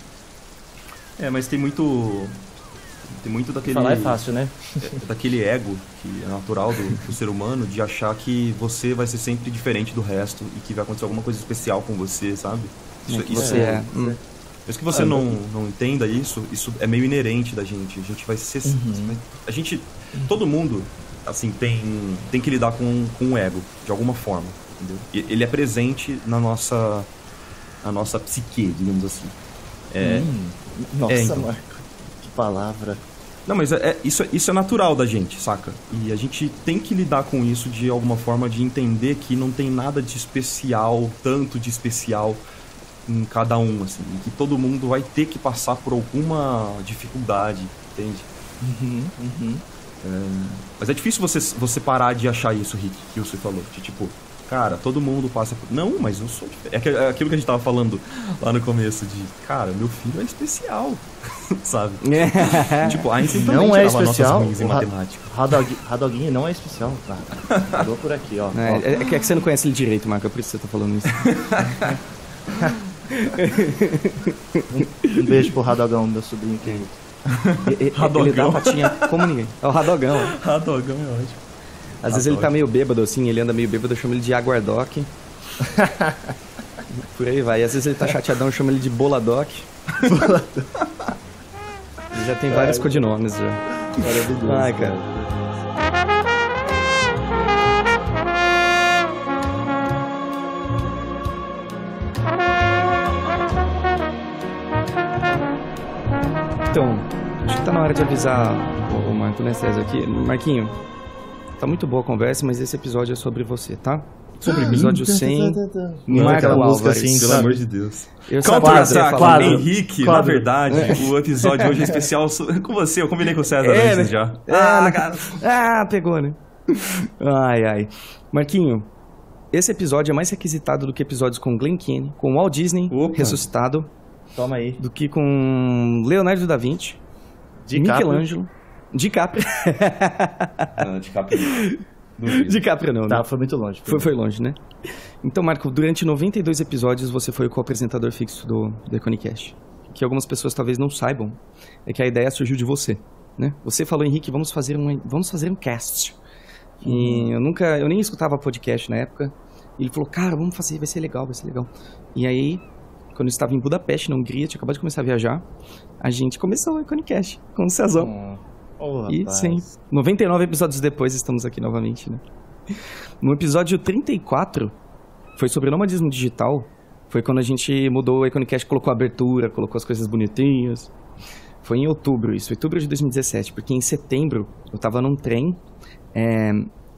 É, é mas tem muito, tem muito daquele... Falar é fácil, né? Daquele ego que é natural do, do ser humano, de achar que você vai ser sempre diferente do resto e que vai acontecer alguma coisa especial com você, sabe? Isso é, isso, você é. É, hum. Mesmo que você ah, não, não entenda isso, isso é meio inerente da gente. A gente vai ser... Uhum. A gente... Todo mundo, assim, tem, tem que lidar com, com o ego, de alguma forma. Entendeu? E ele é presente na nossa... Na nossa psique, digamos assim. É, hum, nossa, é, então. Marco. Que palavra. Não, mas é, é, isso, isso é natural da gente, saca? E a gente tem que lidar com isso de alguma forma, de entender que não tem nada de especial, tanto de especial... em cada um, assim, e que todo mundo vai ter que passar por alguma dificuldade, entende? Uhum, uhum. É, mas é difícil você, você parar de achar isso, Rick, que você falou, de, tipo, cara, todo mundo passa por... Não, mas eu sou diferente. É aquilo que a gente tava falando lá no começo, de, cara, meu filho é especial, sabe? É. Tipo, Einstein também não é especial. Nossas ruins em matemática. Hadog, Hadoguinho não é especial, tá? Vou por aqui, ó. É, ó. É, é que você não conhece ele direito, Marco, é por isso que você tá falando isso. um, um beijo pro Radogão, meu sobrinho querido. Ele, ele dá uma patinha como ninguém. É o Radogão. Radogão é ótimo. Às Radog. vezes ele tá meio bêbado assim, ele anda meio bêbado, eu chamo ele de Aguardoc. Por aí vai. E às vezes ele tá chateadão, eu chamo ele de Boladoc. Ele já tem é, vários é... codinomes já. Maravilhoso. Ai, cara. Então, acho que tá na hora de avisar o Marco, né, César, aqui. Marquinho, tá muito boa a conversa, mas esse episódio é sobre você, tá? Sobre ah, mim? Episódio cem, não, Marco Alvares. Assim, pelo amor de Deus. Eu Contra-ataque, claro. Henrique, claro. Na verdade, é. O episódio hoje é especial com você, eu combinei com o César é, antes, né? Já. Ah, ah, cara. Ah, pegou, né? Ai, ai. Marquinho, esse episódio é mais requisitado do que episódios com Glen Keane, com Walt Disney, Opa. ressuscitado... Toma aí. Do que com Leonardo da Vinci, DiCaprio. Michelangelo, DiCaprio. Não, DiCaprio não. DiCaprio não, tá, né? Foi muito longe. Foi, foi longe, né? Então, Marco, durante noventa e dois episódios você foi o co-apresentador fixo do, do Iconicast. Que algumas pessoas talvez não saibam, é que a ideia surgiu de você, né? Você falou, Henrique, vamos fazer um, vamos fazer um cast. E hum. eu nunca, eu nem escutava podcast na época. E ele falou, cara, vamos fazer, vai ser legal, vai ser legal. E aí... Quando eu estava em Budapeste, na Hungria, tinha acabado de começar a viajar, a gente começou o Iconicast com o Cezão. Oh, e sim, noventa e nove episódios depois estamos aqui novamente, né? No episódio trinta e quatro, foi sobre o nomadismo digital, foi quando a gente mudou o Iconicast, colocou a abertura, colocou as coisas bonitinhas. Foi em outubro, isso, outubro de dois mil e dezessete, porque em setembro eu estava num trem é,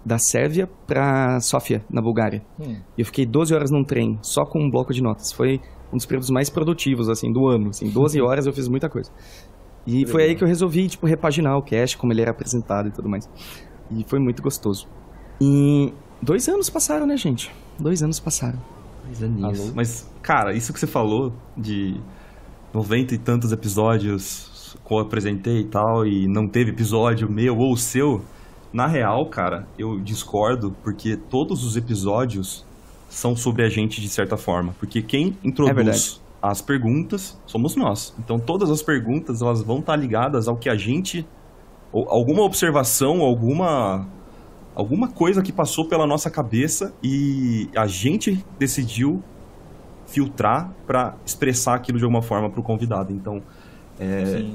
da Sérvia para Sófia, na Bulgária. Hum. E eu fiquei doze horas num trem, só com um bloco de notas. Foi... um dos períodos mais produtivos, assim, do ano. Assim, doze horas eu fiz muita coisa. E foi aí que eu resolvi, tipo, repaginar o cast, como ele era apresentado e tudo mais. E foi muito gostoso. E dois anos passaram, né, gente? Dois anos passaram. Dois aninhos. Mas, cara, isso que você falou de noventa e tantos episódios que eu apresentei e tal, e não teve episódio meu ou seu, na real, cara, eu discordo, porque todos os episódios... são sobre a gente de certa forma, porque quem introduz é as perguntas somos nós. Então todas as perguntas elas vão estar ligadas ao que a gente, ou alguma observação, alguma alguma coisa que passou pela nossa cabeça e a gente decidiu filtrar para expressar aquilo de alguma forma para o convidado. Então é,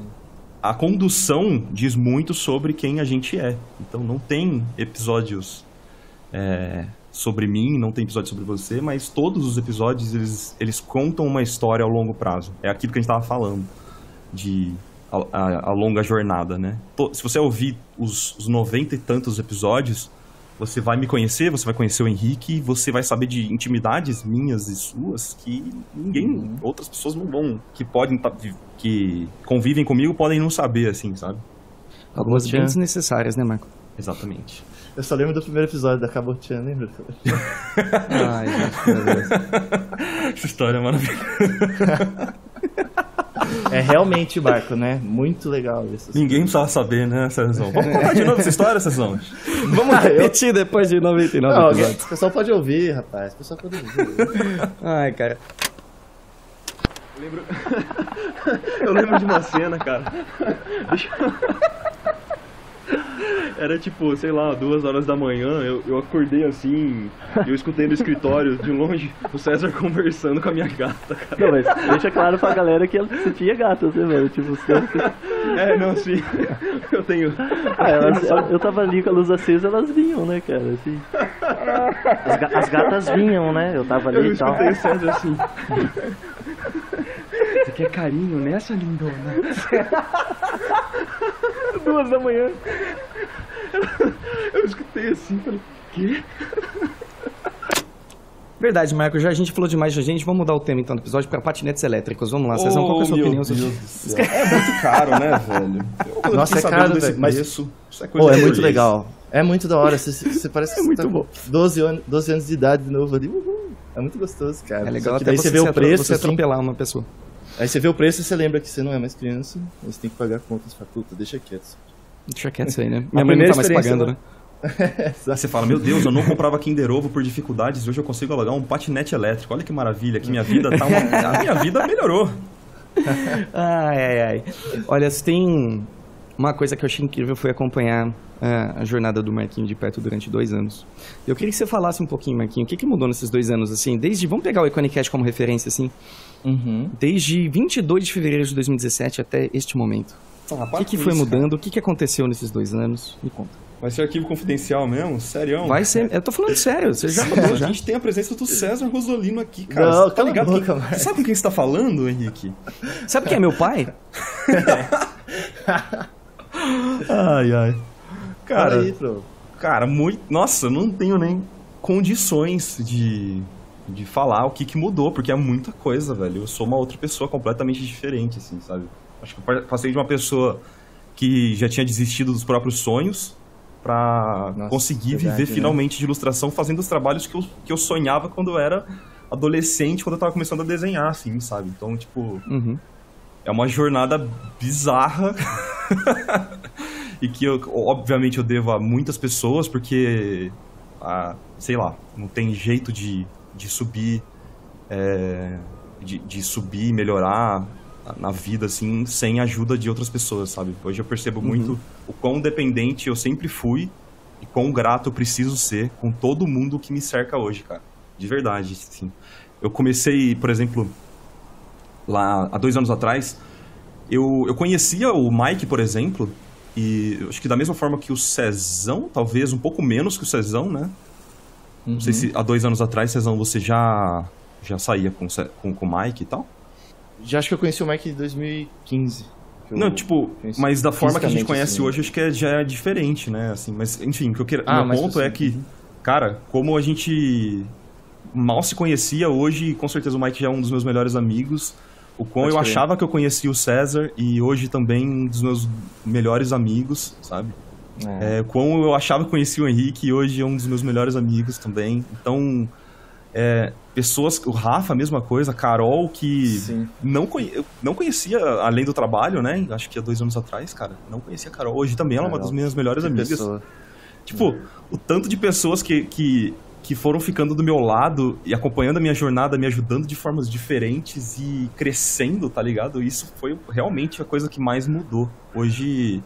a condução diz muito sobre quem a gente é. Então não tem episódios é, sobre mim, não tem episódio sobre você, mas todos os episódios, eles, eles contam uma história ao longo prazo. É aquilo que a gente estava falando, de a, a, a longa jornada, né? To, se você ouvir os, os noventa e tantos episódios, você vai me conhecer, você vai conhecer o Henrique, você vai saber de intimidades minhas e suas que ninguém, uhum. outras pessoas não vão, que podem, que convivem comigo, podem não saber, assim, sabe? Algumas bem desnecessárias, né, Marco? Exatamente. Eu só lembro do primeiro episódio da Cabotchan, lembra? Ai, gente, meu Deus. Essa história é maravilhosa. É realmente, Marco, né? Muito legal isso. Ninguém precisava saber, né, Cezão? Vamos contar de novo essa história, Cezão? Vamos repetir eu... depois de noventa e nove Não, episódios. O pessoal pode ouvir, rapaz. O pessoal pode ouvir. Ai, cara. Eu lembro... eu lembro de uma cena, cara. Deixa eu... Era tipo, sei lá, duas horas da manhã, eu, eu acordei assim, eu escutei no escritório, de longe, o César conversando com a minha gata, cara. Não, mas deixa claro pra galera que você tinha gata, você mesmo, tipo, você... É, não, sim, eu tenho... Ah, elas, eu, eu tava ali com a luz acesa, elas vinham, né, cara, assim... As, ga as gatas vinham, né, eu tava ali eu e tal. Eu escutei o César assim... Você quer carinho nessa, lindona? Duas da manhã. Eu escutei assim, falei, quê? Verdade, Marco, já a gente falou demais, já gente. Vamos mudar o tema então do episódio para patinetes elétricos. Vamos lá, Cezão, oh, qual que é a sua opinião sobre isso? É muito caro, né, velho? Eu Nossa, é caro, desse mas isso é, coisa oh, é muito legal. É muito da hora, você, você parece que é você muito tá bom. doze anos de idade de novo ali. Uhul. É muito gostoso, cara. É legal até daí você, você vê o preço, você assim, atropelar uma pessoa. Aí você vê o preço e você lembra que você não é mais criança, você tem que pagar contas pra puta, deixa quieto. Deixa quieto isso aí, né? Minha mãe não tá mais pagando, né? É, você fala, meu Deus, eu não comprava Kinder Ovo por dificuldades, hoje eu consigo alugar um patinete elétrico. Olha que maravilha, que minha vida tá uma... A minha vida melhorou. Ai, ai, ai. Olha, se tem uma coisa que eu achei incrível foi acompanhar a jornada do Marquinho de perto durante dois anos. Eu queria que você falasse um pouquinho, Marquinho, o que, que mudou nesses dois anos, assim, desde... Vamos pegar o Iconicast como referência, assim. Uhum. Desde vinte e dois de fevereiro de dois mil e dezessete até este momento. Ah, o que, que foi isso, mudando? Cara. O que, que aconteceu nesses dois anos? Me conta. Vai ser arquivo confidencial mesmo? Sério? Vai ser. Eu tô falando sério. Você já falou, já. A gente tem a presença do César Rosolino aqui, cara. Não, tá ligado? A boca, quem... Sabe com quem você tá falando, Henrique? Sabe quem é meu pai? Ai, ai. Cara, aí, cara, muito... Nossa, eu não tenho nem condições de... de falar o que que mudou, porque é muita coisa, velho. Eu sou uma outra pessoa completamente diferente, assim, sabe? Acho que eu passei de uma pessoa que já tinha desistido dos próprios sonhos pra Nossa, conseguir verdade, viver né? finalmente de ilustração, fazendo os trabalhos que eu, que eu sonhava quando eu era adolescente, quando eu tava começando a desenhar, assim, sabe? Então, tipo, uhum. é uma jornada bizarra e que, eu, obviamente, eu devo a muitas pessoas, porque, ah, sei lá, não tem jeito de... de subir, é, de, de subir e melhorar na vida, assim, sem a ajuda de outras pessoas, sabe? Hoje eu percebo uhum. muito o quão dependente eu sempre fui e quão grato eu preciso ser com todo mundo que me cerca hoje, cara. De verdade, assim. Eu comecei, por exemplo, lá há dois anos atrás, eu, eu conhecia o Mike, por exemplo, e acho que da mesma forma que o Cezão, talvez um pouco menos que o Cezão, né? Não uhum. sei se há dois anos atrás, Cezão, você já, já saía com, com, com o Mike e tal? Já acho que eu conheci o Mike em dois mil e quinze. Não, tipo, mas da forma que a gente conhece assim, hoje, acho que é, já é diferente, né? Assim, mas, enfim, o que eu quero... Ah, meu ponto possível. É que, cara, como a gente mal se conhecia hoje, e com certeza o Mike já é um dos meus melhores amigos, o quão Pode eu crer. achava que eu conhecia o César, e hoje também um dos meus melhores amigos, sabe? É. É, como eu achava que conhecia o Henrique e hoje é um dos meus melhores amigos também. Então, é, pessoas... O Rafa, a mesma coisa. A Carol, que não, conhe, não conhecia, além do trabalho, né? Acho que há dois anos atrás, cara. Não conhecia a Carol. Hoje também ela é uma das minhas melhores que amigas. Pessoa. Tipo, é. o tanto de pessoas que, que, que foram ficando do meu lado e acompanhando a minha jornada, me ajudando de formas diferentes e crescendo, tá ligado? Isso foi realmente a coisa que mais mudou. Hoje...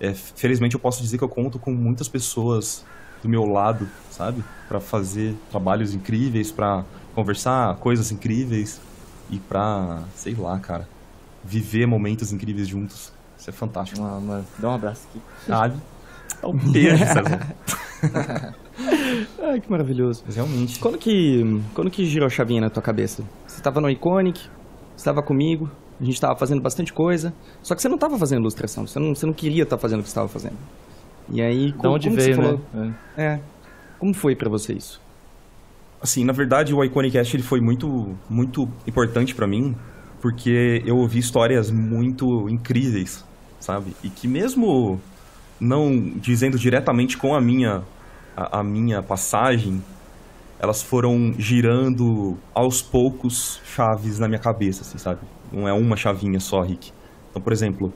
É, felizmente eu posso dizer que eu conto com muitas pessoas do meu lado, sabe? Pra fazer trabalhos incríveis, pra conversar coisas incríveis e pra, sei lá, cara, viver momentos incríveis juntos. Isso é fantástico. Ah, mano, dá um abraço aqui. Ah, dá um beijo, César. Ai, que maravilhoso. Mas realmente. Quando que, quando que girou a chavinha na tua cabeça? Você tava no Iconic, você tava comigo... A gente estava fazendo bastante coisa, só que você não estava fazendo ilustração, você não, você não queria estar tá fazendo o que você estava fazendo. E aí, como, de onde como veio, você falou? Né? É. É. Como foi para você isso? Assim, na verdade, o Iconicast ele foi muito, muito importante para mim, porque eu ouvi histórias muito incríveis, sabe? E que mesmo não dizendo diretamente com a minha, a, a minha passagem, elas foram girando aos poucos chaves na minha cabeça, assim, sabe? Não é uma chavinha só, Rick. Então, por exemplo,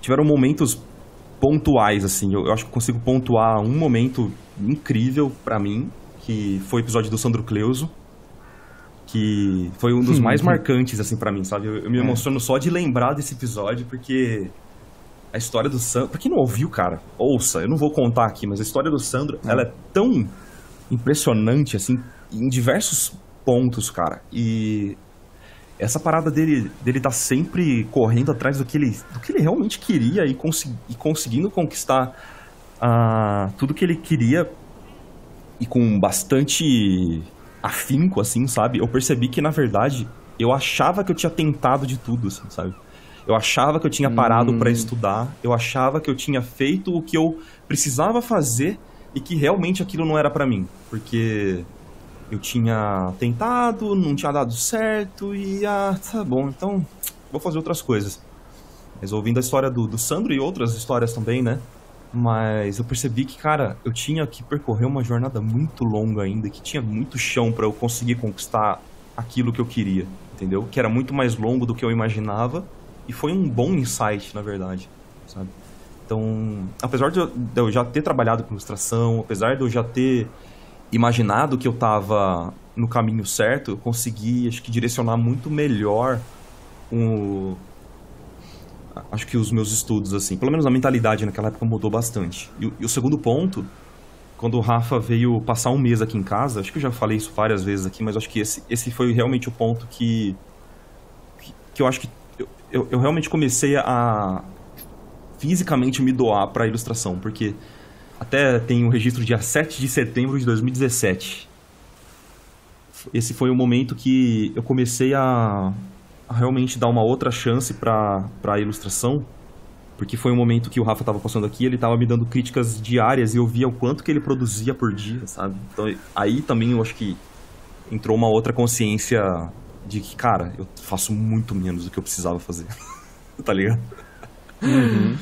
tiveram momentos pontuais, assim. Eu, eu acho que consigo pontuar um momento incrível pra mim, que foi o episódio do Sandro Cleuzo, que foi um dos hum, mais marcantes, assim, pra mim, sabe? Eu, eu me emociono é. só de lembrar desse episódio, porque a história do Sandro... Pra quem não ouviu, cara, ouça, eu não vou contar aqui, mas a história do Sandro, hum. ela é tão impressionante, assim, em diversos pontos, cara. E essa parada dele dele tá sempre correndo atrás do que ele, do que ele realmente queria e, consegui, e conseguindo conquistar uh, tudo que ele queria e com bastante afinco, assim, sabe? Eu percebi que, na verdade, eu achava que eu tinha tentado de tudo, assim, sabe? Eu achava que eu tinha parado hum. pra estudar, eu achava que eu tinha feito o que eu precisava fazer e que realmente aquilo não era pra mim, porque eu tinha tentado, não tinha dado certo e, ah, tá bom, então vou fazer outras coisas. Mas ouvindo a história do, do Sandro e outras histórias também, né? Mas eu percebi que, cara, eu tinha que percorrer uma jornada muito longa ainda, que tinha muito chão pra eu conseguir conquistar aquilo que eu queria, entendeu? Que era muito mais longo do que eu imaginava e foi um bom insight, na verdade, sabe? Então, apesar de eu, de eu já ter trabalhado com ilustração, apesar de eu já ter imaginado que eu estava no caminho certo, eu consegui, acho que, direcionar muito melhor o... acho que os meus estudos, assim. Pelo menos a mentalidade naquela época mudou bastante. E, e o segundo ponto, quando o Rafa veio passar um mês aqui em casa, acho que eu já falei isso várias vezes aqui, mas acho que esse, esse foi realmente o ponto que, que, que eu acho que eu, eu, eu realmente comecei a fisicamente me doar para a ilustração, porque até tem o registro dia sete de setembro de dois mil e dezessete. Esse foi o momento que eu comecei a, a realmente dar uma outra chance para a ilustração, porque foi um momento que o Rafa estava passando aqui, ele estava me dando críticas diárias e eu via o quanto que ele produzia por dia, sabe? Então aí também eu acho que entrou uma outra consciência de que, cara, eu faço muito menos do que eu precisava fazer, tá ligado? Uhum.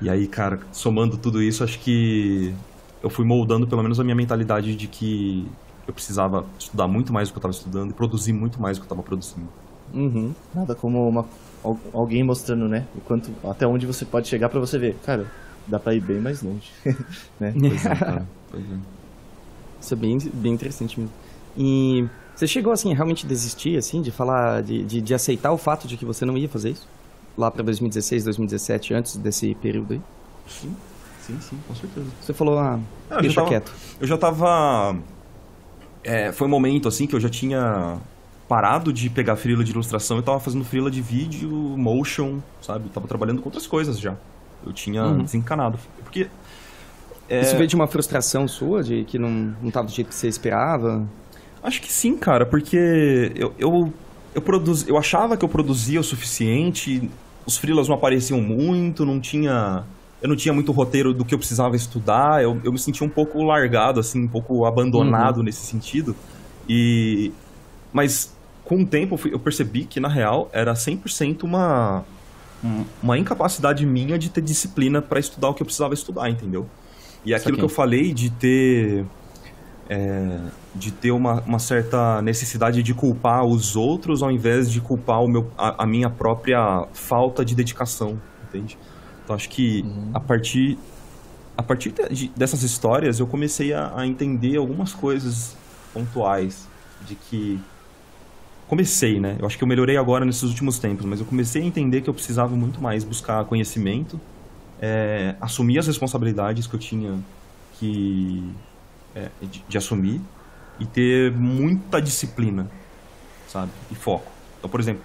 E aí, cara, somando tudo isso, acho que eu fui moldando pelo menos a minha mentalidade de que eu precisava estudar muito mais do que eu estava estudando e produzir muito mais do que eu estava produzindo. Uhum. Nada como uma, alguém mostrando, né, o quanto, até onde você pode chegar para você ver. Cara, dá para ir bem mais longe, né? Pois é, cara. Pois é. Isso é bem, bem interessante mesmo. E você chegou, assim, a realmente desistir, assim, de falar, de, de, de aceitar o fato de que você não ia fazer isso? Lá para dois mil e dezesseis, dois mil e dezessete, antes desse período aí? Sim, sim, sim, com certeza. Você falou, ah, não, deixa eu tava, quieto. Eu já tava... É, foi um momento, assim, que eu já tinha parado de pegar freela de ilustração. Eu tava fazendo freela de vídeo, motion, sabe? Eu tava trabalhando com outras coisas já. Eu tinha uhum. desencanado. Porque... É... Isso veio de uma frustração sua? De que não, não tava do jeito que você esperava? Acho que sim, cara, porque eu... eu... Eu, produzi, eu achava que eu produzia o suficiente, os freelas não apareciam muito, não tinha, eu não tinha muito roteiro do que eu precisava estudar, eu, eu me sentia um pouco largado, assim, um pouco abandonado uhum. nesse sentido. E, mas com o tempo eu, fui, eu percebi que, na real, era cem por cento uma, uma incapacidade minha de ter disciplina para estudar o que eu precisava estudar, entendeu? E aquilo que eu falei de ter... É, de ter uma, uma certa necessidade de culpar os outros ao invés de culpar o meu, a, a minha própria falta de dedicação, entende? Então acho que uhum. a partir, a partir de, dessas histórias eu comecei a, a entender algumas coisas pontuais de que... Comecei, né? Eu acho que eu melhorei agora nesses últimos tempos, mas eu comecei a entender que eu precisava muito mais buscar conhecimento, é, assumir as responsabilidades que eu tinha que... É, de, de assumir e ter muita disciplina, sabe? E foco. Então, por exemplo,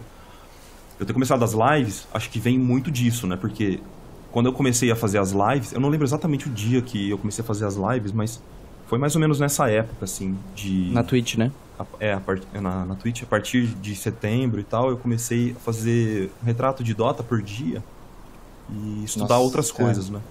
eu ter começado as lives, acho que vem muito disso, né? Porque quando eu comecei a fazer as lives, eu não lembro exatamente o dia que eu comecei a fazer as lives, mas foi mais ou menos nessa época, assim, de... Na Twitch, né? A, é, a part... na, na Twitch, a partir de setembro e tal, eu comecei a fazer um retrato de Dota por dia e estudar Nossa, outras coisas, é. né?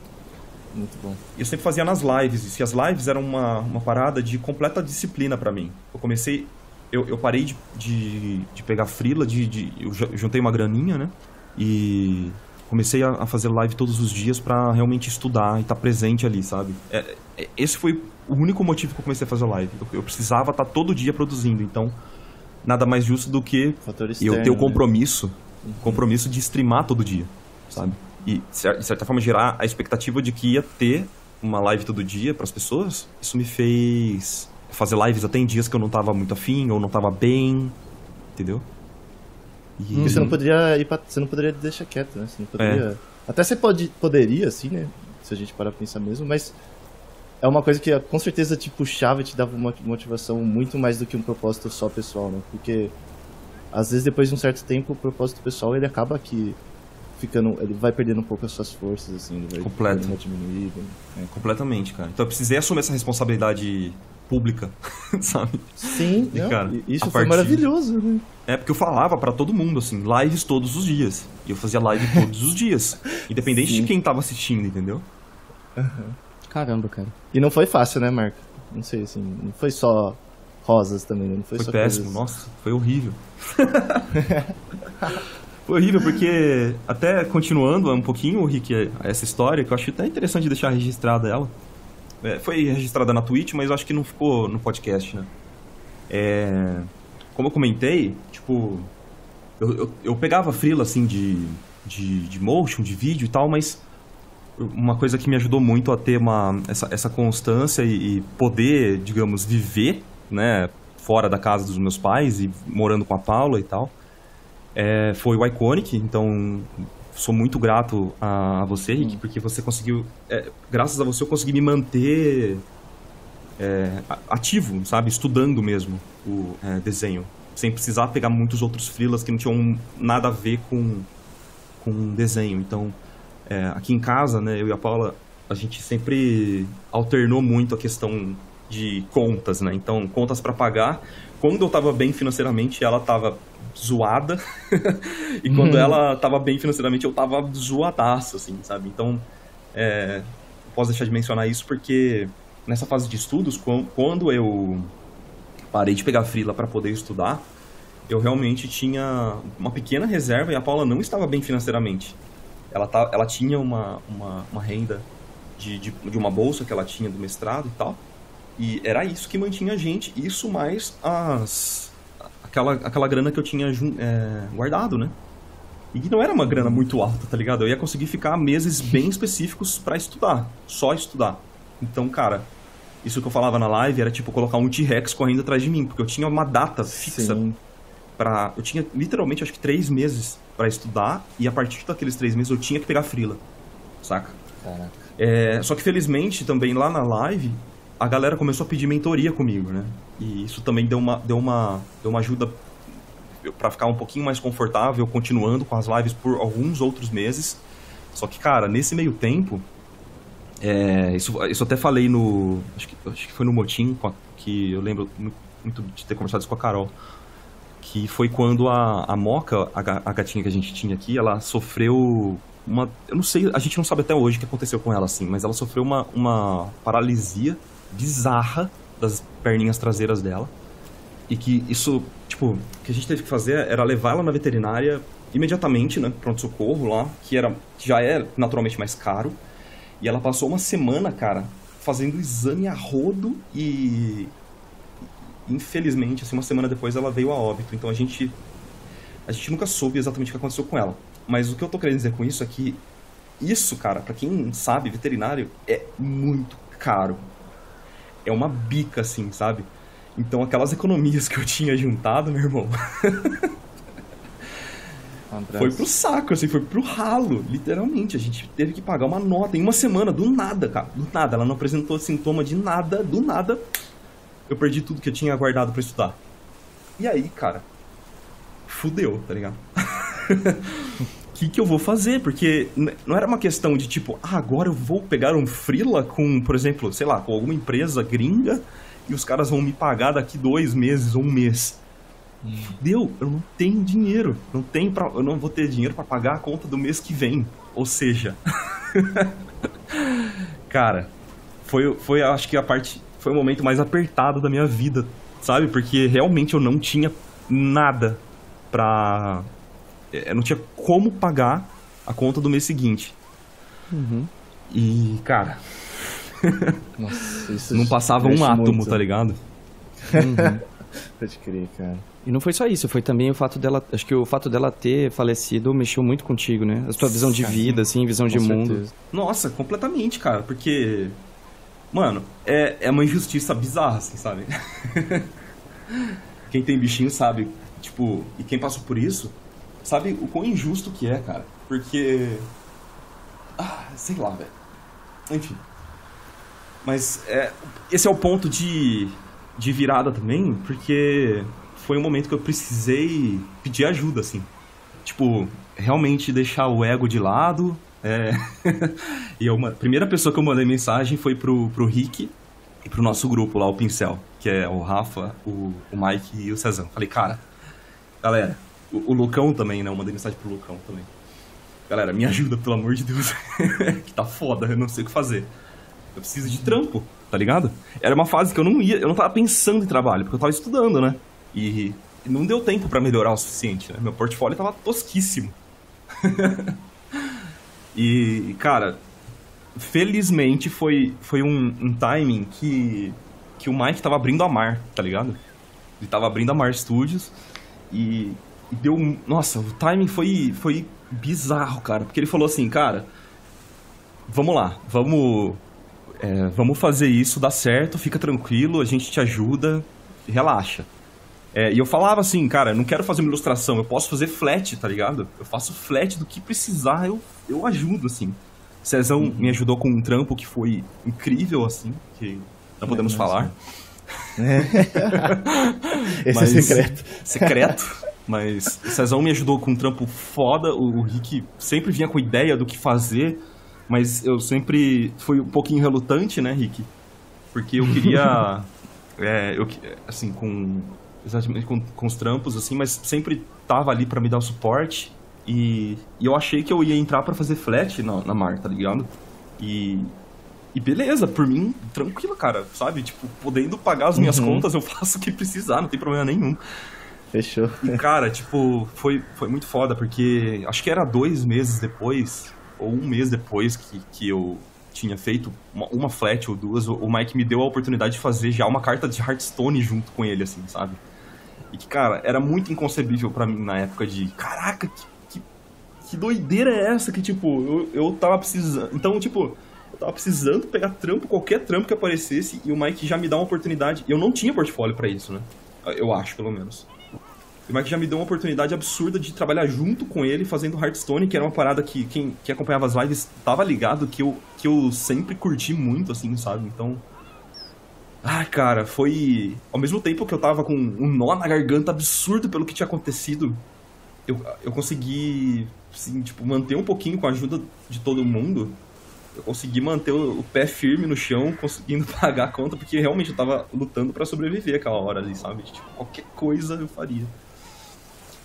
Muito bom. Eu sempre fazia nas lives, e as lives eram uma, uma parada de completa disciplina pra mim. Eu comecei, eu, eu parei de, de, de pegar frila, de, de, eu juntei uma graninha, né? E comecei a, a fazer live todos os dias pra realmente estudar e estar tá presente ali, sabe? É, esse foi o único motivo que eu comecei a fazer live. Eu, eu precisava estar tá todo dia produzindo, então nada mais justo do que fator externo, eu ter o compromisso, né? compromisso de streamar todo dia, sabe? E, de certa forma, gerar a expectativa de que ia ter uma live todo dia para as pessoas. Isso me fez fazer lives até em dias que eu não estava muito afim, ou não estava bem, entendeu? E... Você, não poderia ir pra... você não poderia deixar quieto, né? Você não poderia é. Até você pode, poderia, assim, né? Se a gente parar pra pensar mesmo, mas é uma coisa que com certeza te puxava e te dava uma motivação muito mais do que um propósito só pessoal, né? Porque às vezes depois de um certo tempo o propósito pessoal ele acaba que ficando, ele vai perdendo um pouco as suas forças, assim, ele vai completo. Diminuído, né? Completamente, cara. Então eu precisei assumir essa responsabilidade pública, sabe? Sim, e, não, cara, isso foi maravilhoso, né? É, porque eu falava pra todo mundo, assim, lives todos os dias. E eu fazia live todos os dias, independente Sim. de quem tava assistindo, entendeu? Uhum. Caramba, cara. E não foi fácil, né, Marco? Não sei, assim, não foi só rosas também, né? Não foi, foi só péssimo, coisas... nossa, foi horrível. Foi horrível, porque até continuando um pouquinho, Rick, essa história, que eu acho até interessante deixar registrada ela. É, foi registrada na Twitch, mas eu acho que não ficou no podcast, né? É, como eu comentei, tipo, eu, eu, eu pegava frila, assim, de, de, de motion, de vídeo e tal, mas uma coisa que me ajudou muito a ter uma, essa, essa constância e, e poder, digamos, viver, né, fora da casa dos meus pais e morando com a Paula e tal, É, foi o Iconic, então sou muito grato a, a você, Rick, hum. porque você conseguiu, é, graças a você eu consegui me manter é, ativo, sabe, estudando mesmo o é, desenho, sem precisar pegar muitos outros freelas que não tinham nada a ver com, com desenho. Então, é, aqui em casa, né, eu e a Paula, a gente sempre alternou muito a questão de contas, né, então contas para pagar. Quando eu tava bem financeiramente, ela tava zoada. E quando uhum. ela tava bem financeiramente, eu tava zoadaço, assim, sabe? Então, é, não posso deixar de mencionar isso, porque nessa fase de estudos, quando eu parei de pegar frila para poder estudar, eu realmente tinha uma pequena reserva e a Paula não estava bem financeiramente. Ela, tá, ela tinha uma, uma, uma renda de, de, de uma bolsa que ela tinha do mestrado e tal. E era isso que mantinha a gente, isso mais as... aquela, aquela grana que eu tinha é, guardado, né? E que não era uma grana muito alta, tá ligado? Eu ia conseguir ficar meses bem específicos pra estudar, só estudar. Então, cara, isso que eu falava na live era tipo colocar um T-Rex correndo atrás de mim, porque eu tinha uma data fixa. Sim. Pra... eu tinha literalmente, acho que três meses pra estudar, e a partir daqueles três meses eu tinha que pegar frila, saca? Caraca. É, só que felizmente também lá na live... a galera começou a pedir mentoria comigo, né? E isso também deu uma, deu uma, deu uma ajuda pra ficar um pouquinho mais confortável, continuando com as lives por alguns outros meses. Só que, cara, nesse meio tempo, é, isso, isso até falei no... Acho que, acho que foi no motim, que eu lembro muito de ter conversado isso com a Carol, que foi quando a, a Moca, a, a gatinha que a gente tinha aqui, ela sofreu... uma... eu não sei, a gente não sabe até hoje o que aconteceu com ela, assim, mas ela sofreu uma, uma paralisia bizarra das perninhas traseiras dela, e que isso, tipo, o que a gente teve que fazer era levar ela na veterinária imediatamente, né, pronto-socorro lá, que era, já é naturalmente mais caro, e ela passou uma semana, cara, fazendo exame a rodo e, infelizmente, assim, uma semana depois ela veio a óbito. Então a gente, a gente nunca soube exatamente o que aconteceu com ela, mas o que eu tô querendo dizer com isso é que isso, cara, pra quem sabe, veterinário é muito caro. É uma bica, assim, sabe? Então, aquelas economias que eu tinha juntado, meu irmão... foi pro saco, assim, foi pro ralo, literalmente. A gente teve que pagar uma nota em uma semana, do nada, cara. Do nada, ela não apresentou sintoma de nada, do nada. Eu perdi tudo que eu tinha guardado pra estudar. E aí, cara, fudeu, tá ligado? O que que eu vou fazer? Porque não era uma questão de tipo, ah, agora eu vou pegar um freela com, por exemplo, sei lá, com alguma empresa gringa e os caras vão me pagar daqui dois meses ou um mês. Hum. Fudeu, eu não tenho dinheiro, não tenho pra, eu não vou ter dinheiro pra pagar a conta do mês que vem. Ou seja, cara, foi, foi acho que a parte, foi o momento mais apertado da minha vida, sabe? Porque realmente eu não tinha nada pra... eu não tinha como pagar a conta do mês seguinte. Uhum. E, cara... nossa, isso não passava um átomo, muito, tá ligado? Uhum. Pode crer, cara. E não foi só isso, foi também o fato dela... acho que o fato dela ter falecido mexeu muito contigo, né? A sua visão de vida, assim, visão de mundo. Nossa, completamente, cara, porque... mano, é, é uma injustiça bizarra, assim, sabe? Quem tem bichinho sabe, tipo... e quem passou por isso... sabe o quão injusto que é, cara? Porque Ah, sei lá, velho. Enfim. Mas é, esse é o ponto de, de virada também, porque foi um momento que eu precisei pedir ajuda, assim. Tipo, realmente deixar o ego de lado. É... e eu, a primeira pessoa que eu mandei mensagem foi pro, pro Rick e pro nosso grupo lá, o Pincel, que é o Rafa, o, o Mike e o Cezão. Falei, cara, galera, o, o Lucão também, né? Eu mandei mensagem pro Lucão também. Galera, me ajuda, pelo amor de Deus. Que tá foda, eu não sei o que fazer. Eu preciso de trampo, tá ligado? Era uma fase que eu não ia, eu não tava pensando em trabalho, porque eu tava estudando, né? E não deu tempo pra melhorar o suficiente, né? Meu portfólio tava tosquíssimo. E, cara, felizmente foi, foi um, um timing que, que o Mike tava abrindo a Mar, tá ligado? Ele tava abrindo a Mar Studios e, e deu um... Nossa, o timing foi... foi bizarro, cara, porque ele falou assim, cara, vamos lá, vamos, é, vamos fazer isso, dá certo, fica tranquilo, a gente te ajuda, relaxa. É, e eu falava assim, cara, não quero fazer uma ilustração, eu posso fazer flat, tá ligado? Eu faço flat do que precisar, eu, eu ajudo, assim. Cezão uhum. me ajudou com um trampo que foi incrível, assim, que não podemos é, mas... falar. É. Esse mas... é secreto. Secreto. Mas o Cezão me ajudou com um trampo foda, o Rick sempre vinha com ideia do que fazer, mas eu sempre fui um pouquinho relutante, né, Rick? Porque eu queria, é, eu, assim, com, exatamente com, com os trampos, assim, mas sempre tava ali pra me dar o suporte, e, e eu achei que eu ia entrar pra fazer flat na, na Mar, tá ligado? E, e beleza, por mim, tranquilo, cara, sabe? Tipo, podendo pagar as minhas uhum. contas, eu faço o que precisar, não tem problema nenhum. Fechou. E, cara, tipo, foi, foi muito foda, porque acho que era dois meses depois, ou um mês depois que, que eu tinha feito uma, uma flat ou duas, o Mike me deu a oportunidade de fazer já uma carta de Hearthstone junto com ele, assim, sabe? E que, cara, era muito inconcebível pra mim na época de, caraca, que, que, que doideira é essa que, tipo, eu, eu tava precisando... Então, tipo, eu tava precisando pegar trampo, qualquer trampo que aparecesse, e o Mike já me dá uma oportunidade. Eu não tinha portfólio pra isso, né? Eu acho, pelo menos. O Mike já me deu uma oportunidade absurda de trabalhar junto com ele fazendo Hearthstone, que era uma parada que quem que acompanhava as lives tava ligado, que eu, que eu sempre curti muito, assim, sabe? Então... Ah, cara, foi... Ao mesmo tempo que eu tava com um nó na garganta absurdo pelo que tinha acontecido, eu, eu consegui, assim, tipo, manter um pouquinho com a ajuda de todo mundo. Eu consegui manter o, o pé firme no chão, conseguindo pagar a conta, porque realmente eu tava lutando pra sobreviver aquela hora ali, sabe? Tipo, qualquer coisa eu faria.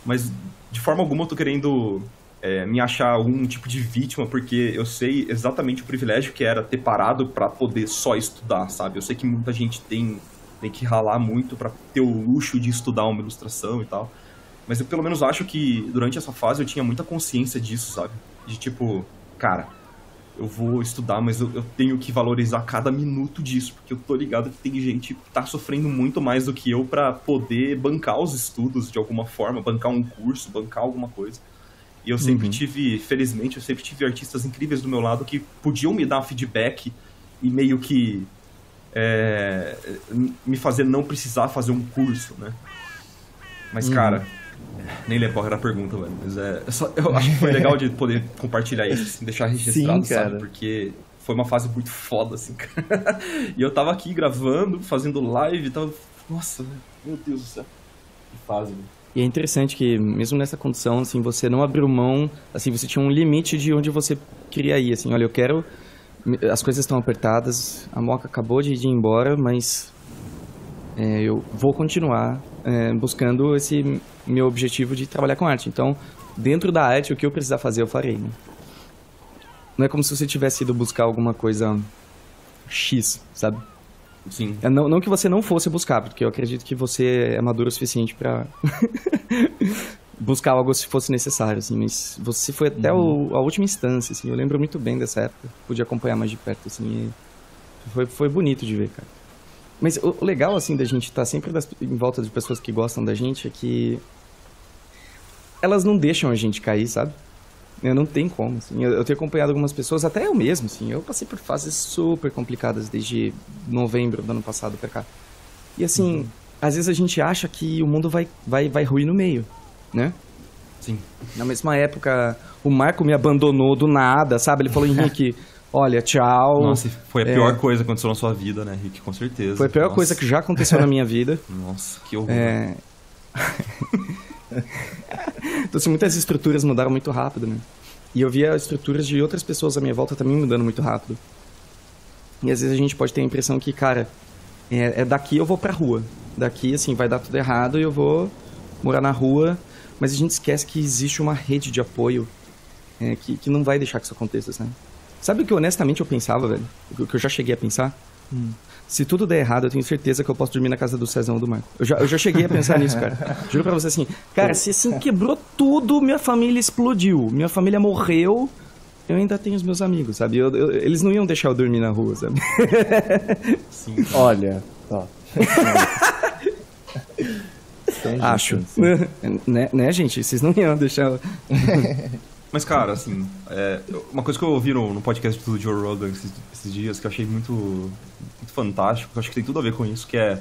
Mas, de forma alguma, eu tô querendo é, me achar algum tipo de vítima, porque eu sei exatamente o privilégio que era ter parado pra poder só estudar, sabe? Eu sei que muita gente tem, tem que ralar muito pra ter o luxo de estudar uma ilustração e tal. Mas eu, pelo menos, acho que durante essa fase eu tinha muita consciência disso, sabe? De tipo, cara, eu vou estudar, mas eu, eu tenho que valorizar cada minuto disso, porque eu tô ligado que tem gente que tá sofrendo muito mais do que eu pra poder bancar os estudos de alguma forma, bancar um curso, bancar alguma coisa. E eu sempre uhum. tive, felizmente, eu sempre tive artistas incríveis do meu lado que podiam me dar feedback e meio que é, me fazer não precisar fazer um curso, né? Mas, uhum. cara... Nem lembro qual era a pergunta, mano, mas é, eu, só, eu acho que foi legal de poder compartilhar isso, assim, deixar registrado, sim, sabe, porque foi uma fase muito foda, assim, cara. E eu tava aqui gravando, fazendo live e tava, nossa, meu Deus do céu, que fase, mano. E é interessante que, mesmo nessa condição, assim, você não abriu mão, assim, você tinha um limite de onde você queria ir, assim, olha, eu quero, as coisas estão apertadas, a Moca acabou de ir embora, mas... É, eu vou continuar é, buscando esse meu objetivo de trabalhar com arte. Então, dentro da arte, o que eu precisar fazer, eu farei. Né? Não é como se você tivesse ido buscar alguma coisa X, sabe? Sim. É, não, não que você não fosse buscar, porque eu acredito que você é maduro o suficiente pra buscar algo se fosse necessário, assim. Mas você foi até uhum. o, a última instância, assim. Eu lembro muito bem dessa época. Pude acompanhar mais de perto, assim. Foi, foi bonito de ver, cara. Mas o legal, assim, da gente estar tá sempre das, em volta de pessoas que gostam da gente é que elas não deixam a gente cair, sabe? Eu não tem como, assim. Eu, eu tenho acompanhado algumas pessoas, até eu mesmo, assim. Eu passei por fases super complicadas desde novembro do ano passado pra cá. E, assim, uhum. às vezes a gente acha que o mundo vai, vai, vai ruir no meio, né? Sim. Na mesma época, o Marco me abandonou do nada, sabe? Ele falou, Henrique, olha, tchau. Nossa, foi a pior é... coisa que aconteceu na sua vida, né, Henrique? Com certeza. Foi a pior Nossa. coisa que já aconteceu na minha vida. Nossa, que horror. É... então, assim, muitas estruturas mudaram muito rápido, né? E eu via estruturas de outras pessoas à minha volta também mudando muito rápido. E às vezes a gente pode ter a impressão que, cara, é, é daqui eu vou pra rua. Daqui, assim, vai dar tudo errado e eu vou morar na rua. Mas a gente esquece que existe uma rede de apoio é, que, que não vai deixar que isso aconteça, sabe? Sabe o que honestamente eu pensava, velho? O que eu já cheguei a pensar? Hum. Se tudo der errado, eu tenho certeza que eu posso dormir na casa do Cezão ou do Marco. Eu já, eu já cheguei a pensar nisso, cara. Juro pra você assim, cara, se assim quebrou tudo, minha família explodiu, minha família morreu, eu ainda tenho os meus amigos, sabe? Eu, eu, eles não iam deixar eu dormir na rua, sabe? Sim. Olha, ó. Acho. Né, né, gente? Vocês não iam deixar... Mas, cara, assim, é, uma coisa que eu ouvi no, no podcast do Joe Rogan esses, esses dias, que eu achei muito, muito fantástico, que eu acho que tem tudo a ver com isso, que é,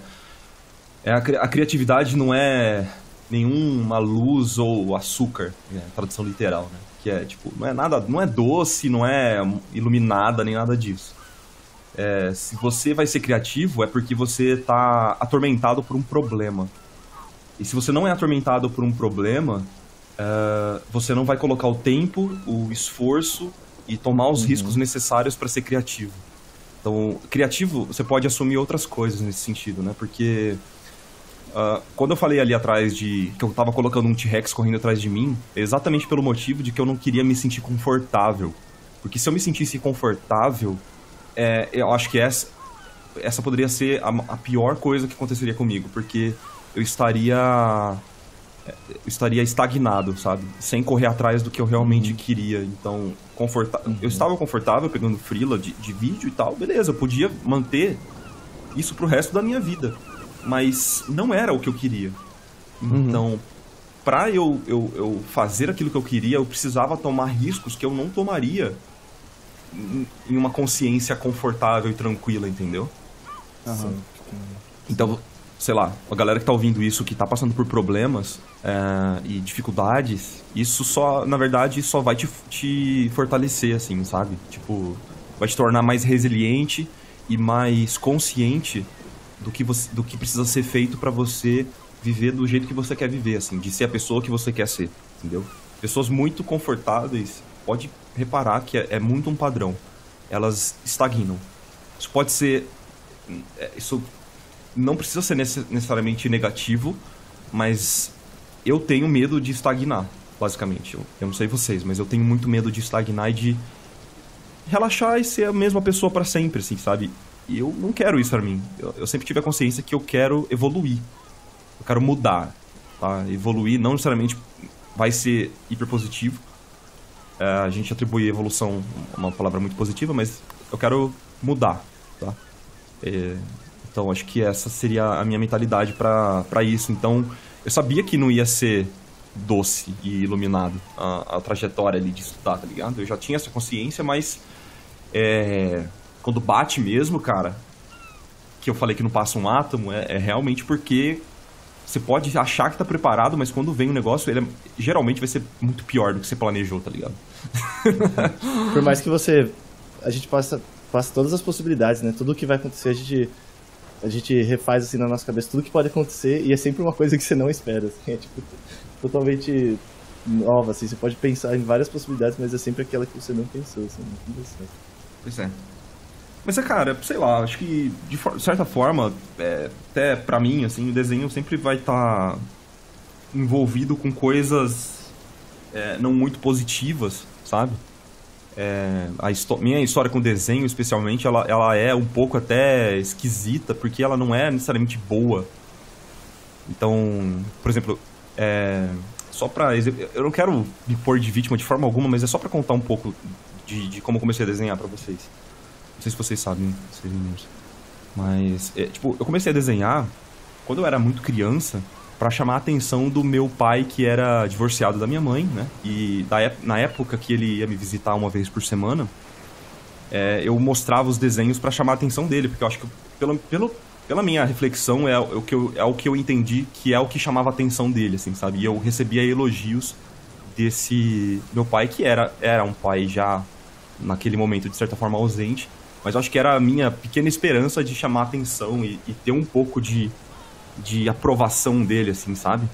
é a, a criatividade não é nenhuma luz ou açúcar, né? Tradução literal, né? Que é, tipo, não é nada, não é doce, não é iluminada, nem nada disso. É, se você vai ser criativo, é porque você tá atormentado por um problema. E se você não é atormentado por um problema... Uh, você não vai colocar o tempo, o esforço e tomar os uhum. riscos necessários para ser criativo. Então, criativo, você pode assumir outras coisas nesse sentido, né? Porque uh, quando eu falei ali atrás de que eu tava colocando um T-Rex correndo atrás de mim, é exatamente pelo motivo de que eu não queria me sentir confortável. Porque se eu me sentisse confortável, é, eu acho que essa, essa poderia ser a, a pior coisa que aconteceria comigo, porque eu estaria... estaria estagnado, sabe? Sem correr atrás do que eu realmente uhum. queria. Então, conforta... uhum. eu estava confortável pegando freela de, de vídeo e tal. Beleza, eu podia manter isso pro resto da minha vida. Mas não era o que eu queria. Uhum. Então, pra eu, eu, eu fazer aquilo que eu queria, eu precisava tomar riscos que eu não tomaria em, em uma consciência confortável e tranquila, entendeu? Uhum. Então... sei lá, a galera que tá ouvindo isso, que tá passando por problemas é, e dificuldades, isso só, na verdade, só vai te, te fortalecer, assim, sabe? Tipo, vai te tornar mais resiliente e mais consciente do que, você, do que precisa ser feito pra você viver do jeito que você quer viver, assim, de ser a pessoa que você quer ser, entendeu? Pessoas muito confortáveis, pode reparar que é, é muito um padrão. Elas estagnam. Isso pode ser... isso... não precisa ser necessariamente negativo, mas eu tenho medo de estagnar, basicamente. Eu, eu não sei vocês, mas eu tenho muito medo de estagnar e de relaxar e ser a mesma pessoa pra sempre, assim, sabe? E eu não quero isso pra mim. Eu, eu sempre tive a consciência que eu quero evoluir. Eu quero mudar, tá? Evoluir não necessariamente vai ser hiperpositivo. É, a gente atribui evolução a uma palavra muito positiva, mas eu quero mudar, tá? É... Então, acho que essa seria a minha mentalidade para isso. Então, eu sabia que não ia ser doce e iluminado a, a trajetória ali de estudar, tá ligado? Eu já tinha essa consciência, mas é, quando bate mesmo, cara, que eu falei que não passa um átomo, é, é realmente porque você pode achar que tá preparado, mas quando vem o negócio, ele é, geralmente vai ser muito pior do que você planejou, tá ligado? Por mais que você... A gente passa, passa todas as possibilidades, né? Tudo o que vai acontecer, a gente... A gente refaz, assim, na nossa cabeça tudo que pode acontecer e é sempre uma coisa que você não espera, assim. É, tipo, totalmente nova, assim. Você pode pensar em várias possibilidades, mas é sempre aquela que você não pensou, assim. Não pensou. Pois é. Mas, é, cara, sei lá, acho que, de, de certa forma, é, até pra mim, assim, o desenho sempre vai estar tá envolvido com coisas é, não muito positivas, sabe? É, a histó- minha história com desenho, especialmente, ela, ela é um pouco até esquisita, porque ela não é necessariamente boa. Então, por exemplo, é, só pra... eu não quero me pôr de vítima de forma alguma, mas é só pra contar um pouco de, de como eu comecei a desenhar pra vocês. Não sei se vocês sabem, vocês meninos. Mas, é, tipo, eu comecei a desenhar quando eu era muito criança, pra chamar a atenção do meu pai, que era divorciado da minha mãe, né? E da ep- na época que ele ia me visitar uma vez por semana, é, eu mostrava os desenhos pra chamar a atenção dele, porque eu acho que, pelo, pelo, pela minha reflexão, é o, que eu, é o que eu entendi que é o que chamava a atenção dele, assim, sabe? E eu recebia elogios desse meu pai, que era, era um pai já, naquele momento, de certa forma, ausente, mas eu acho que era a minha pequena esperança de chamar atenção e, e ter um pouco de, de aprovação dele, assim, sabe?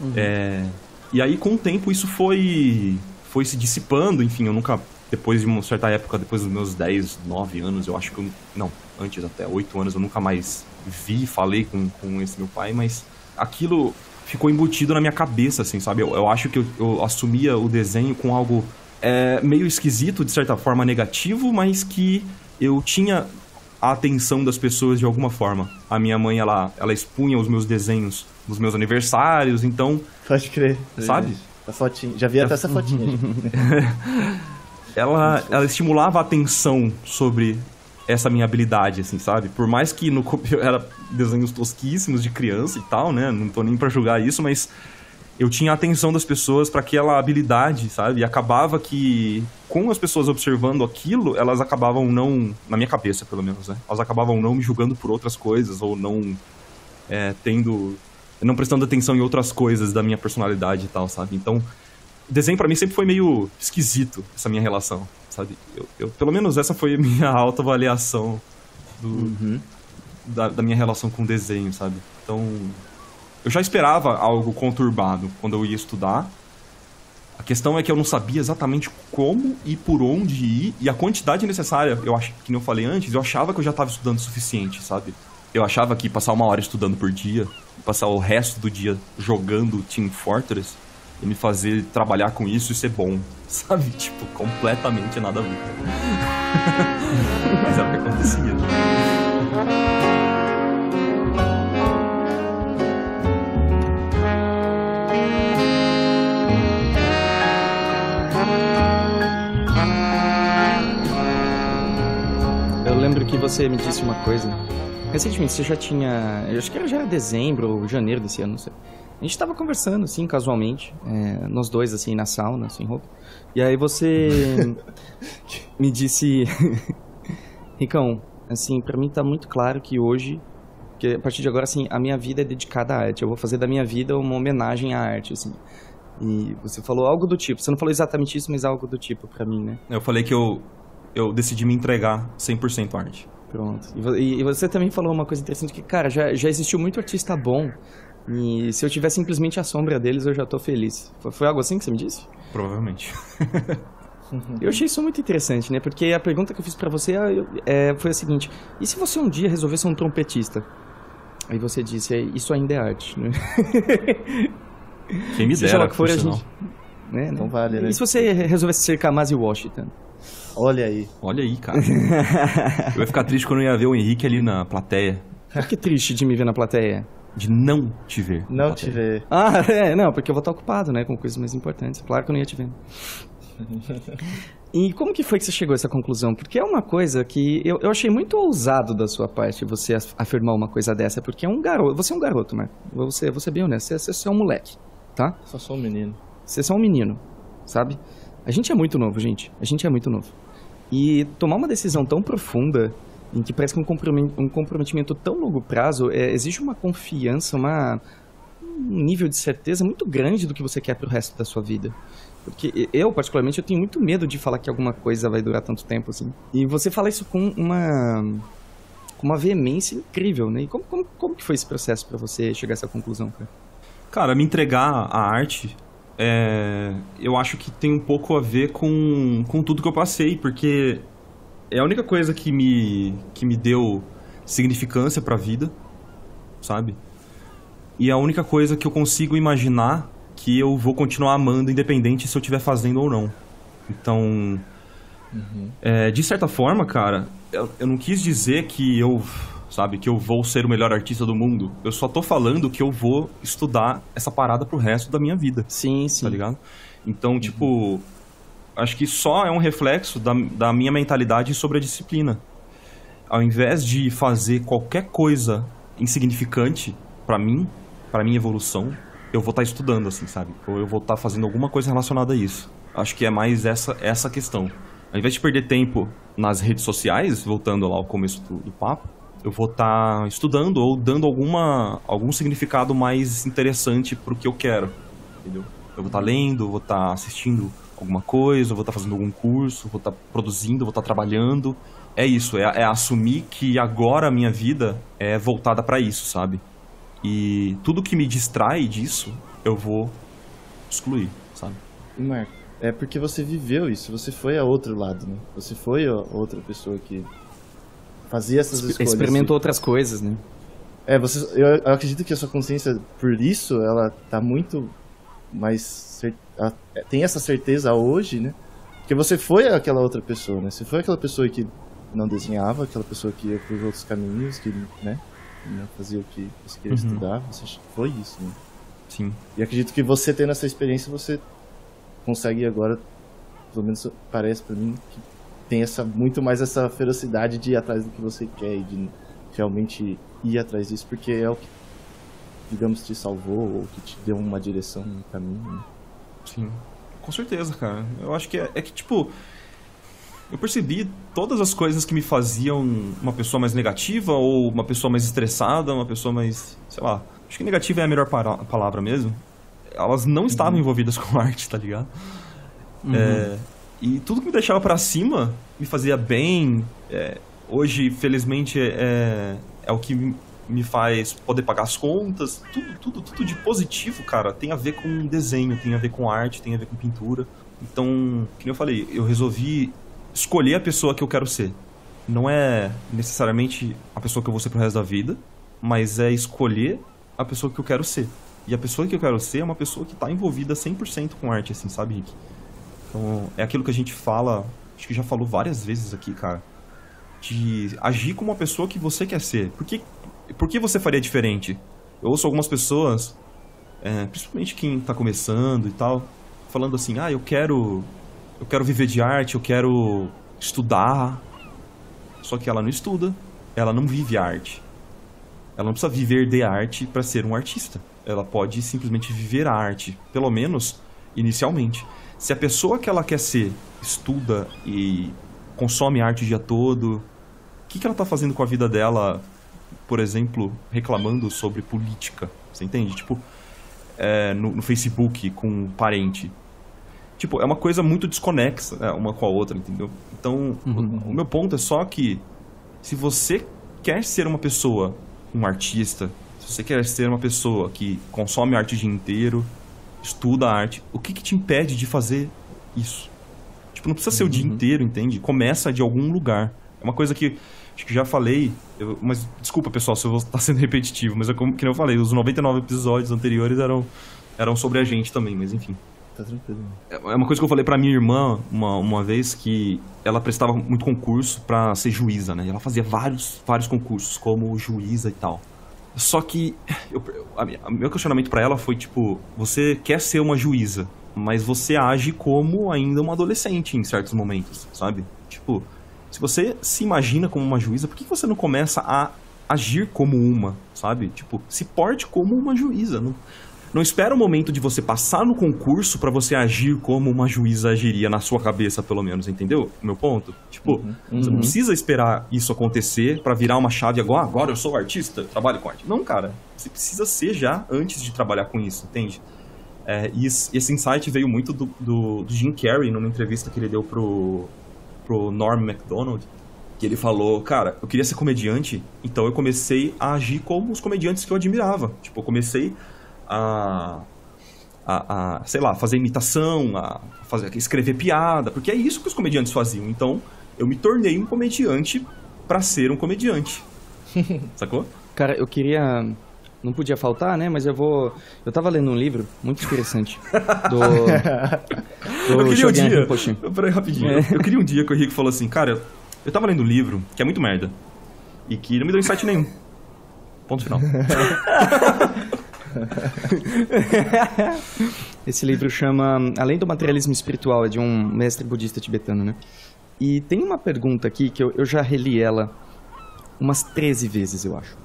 Uhum. É, e aí, com o tempo, isso foi, foi se dissipando, enfim, eu nunca... Depois de uma certa época, depois dos meus dez, nove anos, eu acho que eu... Não, antes até, oito anos, eu nunca mais vi, falei com, com esse meu pai, mas aquilo ficou embutido na minha cabeça, assim, sabe? Eu, eu acho que eu, eu assumia o desenho com algo é, meio esquisito, de certa forma negativo, mas que eu tinha a atenção das pessoas de alguma forma. A minha mãe, ela, ela expunha os meus desenhos nos meus aniversários, então... Pode crer. Sabe? A fotinha. Já vi até essa fotinha. Ela, ela estimulava a atenção sobre essa minha habilidade, assim, sabe? Por mais que no, era desenhos tosquíssimos de criança e tal, né? Não tô nem pra julgar isso, mas eu tinha a atenção das pessoas pra aquela habilidade, sabe? E acabava que, com as pessoas observando aquilo, elas acabavam não... Na minha cabeça, pelo menos, né? Elas acabavam não me julgando por outras coisas, ou não é, tendo... Não prestando atenção em outras coisas da minha personalidade e tal, sabe? Então... Desenho pra mim sempre foi meio esquisito, essa minha relação, sabe? Eu, eu, pelo menos essa foi a minha autoavaliação do, uhum. da, da minha relação com o desenho, sabe? Então, eu já esperava algo conturbado quando eu ia estudar. A questão é que eu não sabia exatamente como e por onde ir, e a quantidade necessária, eu acho que, como eu falei antes, eu achava que eu já estava estudando o suficiente, sabe? Eu achava que passar uma hora estudando por dia, passar o resto do dia jogando Team Fortress... E me fazer trabalhar com isso e ser bom, sabe? Tipo, completamente nada a ver. Mas era o que acontecia, né? Eu lembro que você me disse uma coisa. Recentemente, você já tinha... Eu acho que já era dezembro ou janeiro desse ano, não sei. A gente tava conversando, assim, casualmente, é, nós dois, assim, na sauna, sem roupa. E aí você me disse... Ricão, assim, pra mim tá muito claro que hoje... Que a partir de agora, assim, a minha vida é dedicada à arte. Eu vou fazer da minha vida uma homenagem à arte, assim. E você falou algo do tipo. Você não falou exatamente isso, mas algo do tipo pra mim, né? Eu falei que eu, eu decidi me entregar cem por cento à arte. Pronto. E, e você também falou uma coisa interessante que, cara, já, já existiu muito artista bom... E se eu tiver simplesmente a sombra deles, eu já tô feliz. Foi algo assim que você me disse? Provavelmente. Eu achei isso muito interessante, né? Porque a pergunta que eu fiz pra você é, foi a seguinte. E se você um dia resolver ser um trompetista? Aí você disse, isso ainda é arte, né? Quem me dera, lá que for, a gente... né, então né? Vale, né? E se você resolvesse ser Kamasi Washington? Olha aí. Olha aí, cara. Eu ia ficar triste quando eu ia ver o Henrique ali na plateia. Que triste de me ver na plateia. De não te ver. Não te ver. Ah, é, não, porque eu vou estar ocupado, né, com coisas mais importantes. Claro que eu não ia te ver. E como que foi que você chegou a essa conclusão? Porque é uma coisa que eu, eu achei muito ousado da sua parte você afirmar uma coisa dessa, porque é um garoto, você é um garoto, né? Você, você é bem honesto, você, você é um moleque, tá? Eu só sou um menino. Você é só um menino, sabe? A gente é muito novo, gente. A gente é muito novo. E tomar uma decisão tão profunda... Em que parece que um comprometimento tão longo prazo é, exige uma confiança, uma, um nível de certeza muito grande do que você quer para o resto da sua vida. Porque eu, particularmente, eu tenho muito medo de falar que alguma coisa vai durar tanto tempo, assim. E você fala isso com uma, com uma veemência incrível, né? E como, como, como que foi esse processo para você chegar a essa conclusão, cara? Cara, me entregar à arte, é, eu acho que tem um pouco a ver com, com tudo que eu passei, porque... É a única coisa que me, que me deu significância pra vida, sabe? E é a única coisa que eu consigo imaginar que eu vou continuar amando, independente se eu estiver fazendo ou não. Então, uhum. é, de certa forma, cara, eu, eu não quis dizer que eu, sabe, que eu vou ser o melhor artista do mundo. Eu só tô falando que eu vou estudar essa parada pro resto da minha vida. Sim, sim. Tá ligado? Então, uhum. tipo... Acho que só é um reflexo da, da minha mentalidade sobre a disciplina. Ao invés de fazer qualquer coisa insignificante pra mim, pra minha evolução, eu vou estar estudando, assim, sabe? Ou eu vou estar fazendo alguma coisa relacionada a isso. Acho que é mais essa, essa questão. Ao invés de perder tempo nas redes sociais, voltando lá ao começo do, do papo, eu vou estar estudando ou dando alguma, algum significado mais interessante pro que eu quero, entendeu? Eu vou estar lendo, vou estar assistindo alguma coisa, vou estar fazendo algum curso, vou estar produzindo, vou estar trabalhando. É isso, é, é assumir que agora a minha vida é voltada para isso, sabe? E tudo que me distrai disso, eu vou excluir, sabe? Marco, é porque você viveu isso, você foi a outro lado, né? Você foi a outra pessoa que fazia essas Ex escolhas. Experimentou outras coisas, né? É, você, eu, eu acredito que a sua consciência, por isso, ela tá muito mais... Ela tem essa certeza hoje, né? Porque você foi aquela outra pessoa, né? Você foi aquela pessoa que não desenhava, aquela pessoa que ia por outros caminhos, que, né? Não fazia o que você queria uhum. estudar. Você foi isso, né? Sim. E acredito que você tendo essa experiência, você consegue agora, pelo menos parece pra mim, que tem essa, muito mais essa ferocidade de ir atrás do que você quer e de realmente ir atrás disso, porque é o que, digamos, te salvou ou que te deu uma direção, um caminho, né? Sim, com certeza, cara. Eu acho que é, é que, tipo, eu percebi todas as coisas que me faziam uma pessoa mais negativa ou uma pessoa mais estressada, uma pessoa mais, sei lá, acho que negativa é a melhor palavra mesmo. Elas não uhum. estavam envolvidas com arte, tá ligado? Uhum. É, e tudo que me deixava pra cima me fazia bem. É, hoje, felizmente, é, é o que me faz poder pagar as contas. Tudo, tudo, tudo de positivo, cara, tem a ver com desenho, tem a ver com arte, tem a ver com pintura. Então, como eu falei, eu resolvi escolher a pessoa que eu quero ser. Não é necessariamente a pessoa que eu vou ser pro resto da vida, mas é escolher a pessoa que eu quero ser. E a pessoa que eu quero ser é uma pessoa que tá envolvida cem por cento com arte, assim, sabe, Rick? Então, é aquilo que a gente fala, acho que já falou várias vezes aqui, cara, de agir como uma pessoa que você quer ser. Por que, por que você faria diferente? Eu ouço algumas pessoas, é, principalmente quem tá começando e tal, falando assim, ah, eu quero, eu quero viver de arte, eu quero estudar. Só que ela não estuda, ela não vive arte. Ela não precisa viver de arte para ser um artista. Ela pode simplesmente viver a arte, pelo menos inicialmente. Se a pessoa que ela quer ser estuda e consome arte o dia todo, o que, que ela está fazendo com a vida dela, por exemplo, reclamando sobre política? Você entende? Tipo, é, no, no Facebook com um parente. Tipo, é uma coisa muito desconexa é, uma com a outra, entendeu? Então, uhum. o, o meu ponto é só que se você quer ser uma pessoa, um artista... Se você quer ser uma pessoa que consome arte o dia inteiro, estuda arte, o que, que te impede de fazer isso? Tipo, não precisa ser uhum. o dia inteiro, entende? Começa de algum lugar. É uma coisa que acho que já falei, eu, mas desculpa, pessoal, se eu vou estar sendo repetitivo, mas é como que eu falei, os noventa e nove episódios anteriores eram, eram sobre a gente também, mas enfim. Tá tranquilo. É uma coisa que eu falei pra minha irmã uma, uma vez, que ela prestava muito concurso pra ser juíza, né? E ela fazia vários, vários concursos, como juíza e tal. Só que eu, a minha, a meu questionamento pra ela foi, tipo, você quer ser uma juíza, mas você age como ainda uma adolescente em certos momentos, sabe? Tipo, se você se imagina como uma juíza, por que você não começa a agir como uma, sabe? Tipo, se porte como uma juíza. Não, não espera o momento de você passar no concurso pra você agir como uma juíza agiria na sua cabeça, pelo menos, entendeu? O meu ponto. Tipo, uhum, uhum. você não precisa esperar isso acontecer pra virar uma chave agora. Agora eu sou artista, eu trabalho com arte. Não, cara. Você precisa ser já antes de trabalhar com isso, entende? É, e esse insight veio muito do, do, do Jim Carrey numa entrevista que ele deu pro, pro Norm Macdonald, que ele falou, cara, eu queria ser comediante, então eu comecei a agir como os comediantes que eu admirava. Tipo, eu comecei... A, a, a, sei lá, fazer imitação, a fazer, a escrever piada, porque é isso que os comediantes faziam. Então, eu me tornei um comediante pra ser um comediante. Sacou? Cara, eu queria... Não podia faltar, né? Mas eu vou... Eu tava lendo um livro muito interessante do... do eu queria um dia... Peraí, rapidinho. É. Eu queria um dia que o Henrique falou assim, cara, eu tava lendo um livro que é muito merda e que não me deu insight nenhum. Ponto final. Esse livro chama Além do Materialismo Espiritual, é de um mestre budista tibetano, né? E tem uma pergunta aqui que eu, eu já reli ela umas treze vezes, eu acho.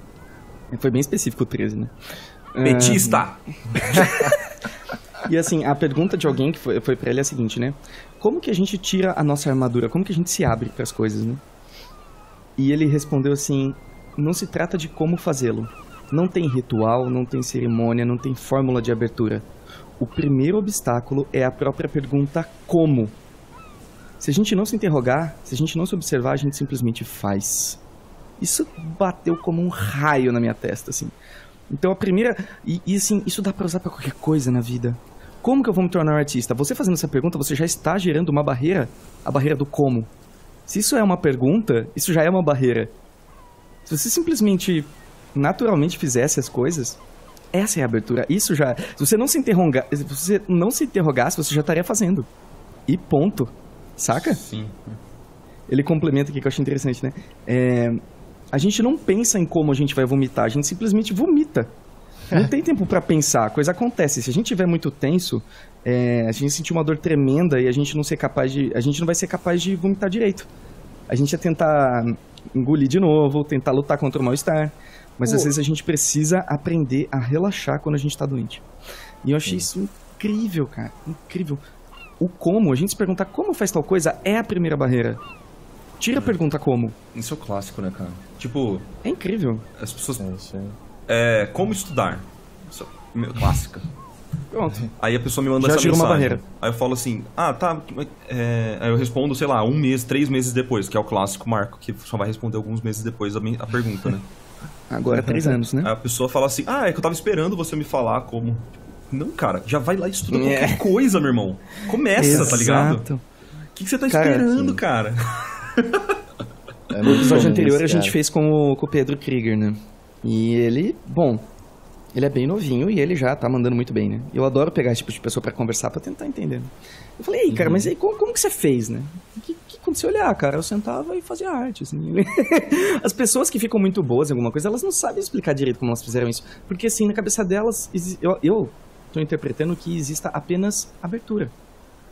Foi bem específico, treze, né? Petista! Um... E assim, a pergunta de alguém que foi, foi pra ele é a seguinte, né? Como que a gente tira a nossa armadura? Como que a gente se abre pras coisas, né? E ele respondeu assim, não se trata de como fazê-lo. Não tem ritual, não tem cerimônia, não tem fórmula de abertura. O primeiro obstáculo é a própria pergunta como. Se a gente não se interrogar, se a gente não se observar, a gente simplesmente faz. Isso bateu como um raio na minha testa, assim. Então a primeira... E, e assim, isso dá pra usar pra qualquer coisa na vida. Como que eu vou me tornar um artista? Você fazendo essa pergunta, você já está gerando uma barreira, a barreira do como. Se isso é uma pergunta, isso já é uma barreira. Se você simplesmente, naturalmente fizesse as coisas, essa é a abertura. Isso já... Se você não se interrogar, se você não se interrogasse, você já estaria fazendo. E ponto. Saca? Sim. Ele complementa aqui, que eu acho interessante, né? É... A gente não pensa em como a gente vai vomitar, a gente simplesmente vomita. Não tem tempo para pensar, a coisa acontece. Se a gente estiver muito tenso, é, a gente sentir uma dor tremenda e a gente não ser capaz de, a gente não vai ser capaz de vomitar direito. A gente ia tentar engolir de novo, tentar lutar contra o mal-estar, mas Pô. às vezes a gente precisa aprender a relaxar quando a gente está doente. E eu achei Sim. isso incrível, cara, incrível. O como, a gente se perguntar como faz tal coisa é a primeira barreira. Tira a pergunta como. Isso é o clássico, né, cara? Tipo... É incrível. As pessoas... É, sim. É, como estudar? Isso é clássica. Pronto. Aí a pessoa me manda Já essa mensagem. Uma barreira. Aí eu falo assim, ah, tá... É... Aí eu respondo, sei lá, um mês, três meses depois, que é o clássico Marco, que só vai responder alguns meses depois a, minha, a pergunta, né? Agora é três anos, né? Aí a pessoa fala assim, ah, é que eu tava esperando você me falar como... Não, cara, já vai lá e estuda é. qualquer coisa, meu irmão. Começa, Exato. tá ligado? O que, que você tá cara, esperando, sim. cara? É, no episódio anterior a gente fez com o, com o Pedro Krieger, né? E ele, bom, ele é bem novinho e ele já tá mandando muito bem, né? Eu adoro pegar esse tipo de pessoa pra conversar, pra tentar entender. Né? Eu falei, ei, cara, uhum. mas aí como, como que você fez, né? Que, que, quando você olhar, cara, eu sentava e fazia arte, assim. As pessoas que ficam muito boas em alguma coisa, elas não sabem explicar direito como elas fizeram isso. Porque, assim, na cabeça delas, eu, eu tô interpretando que exista apenas abertura.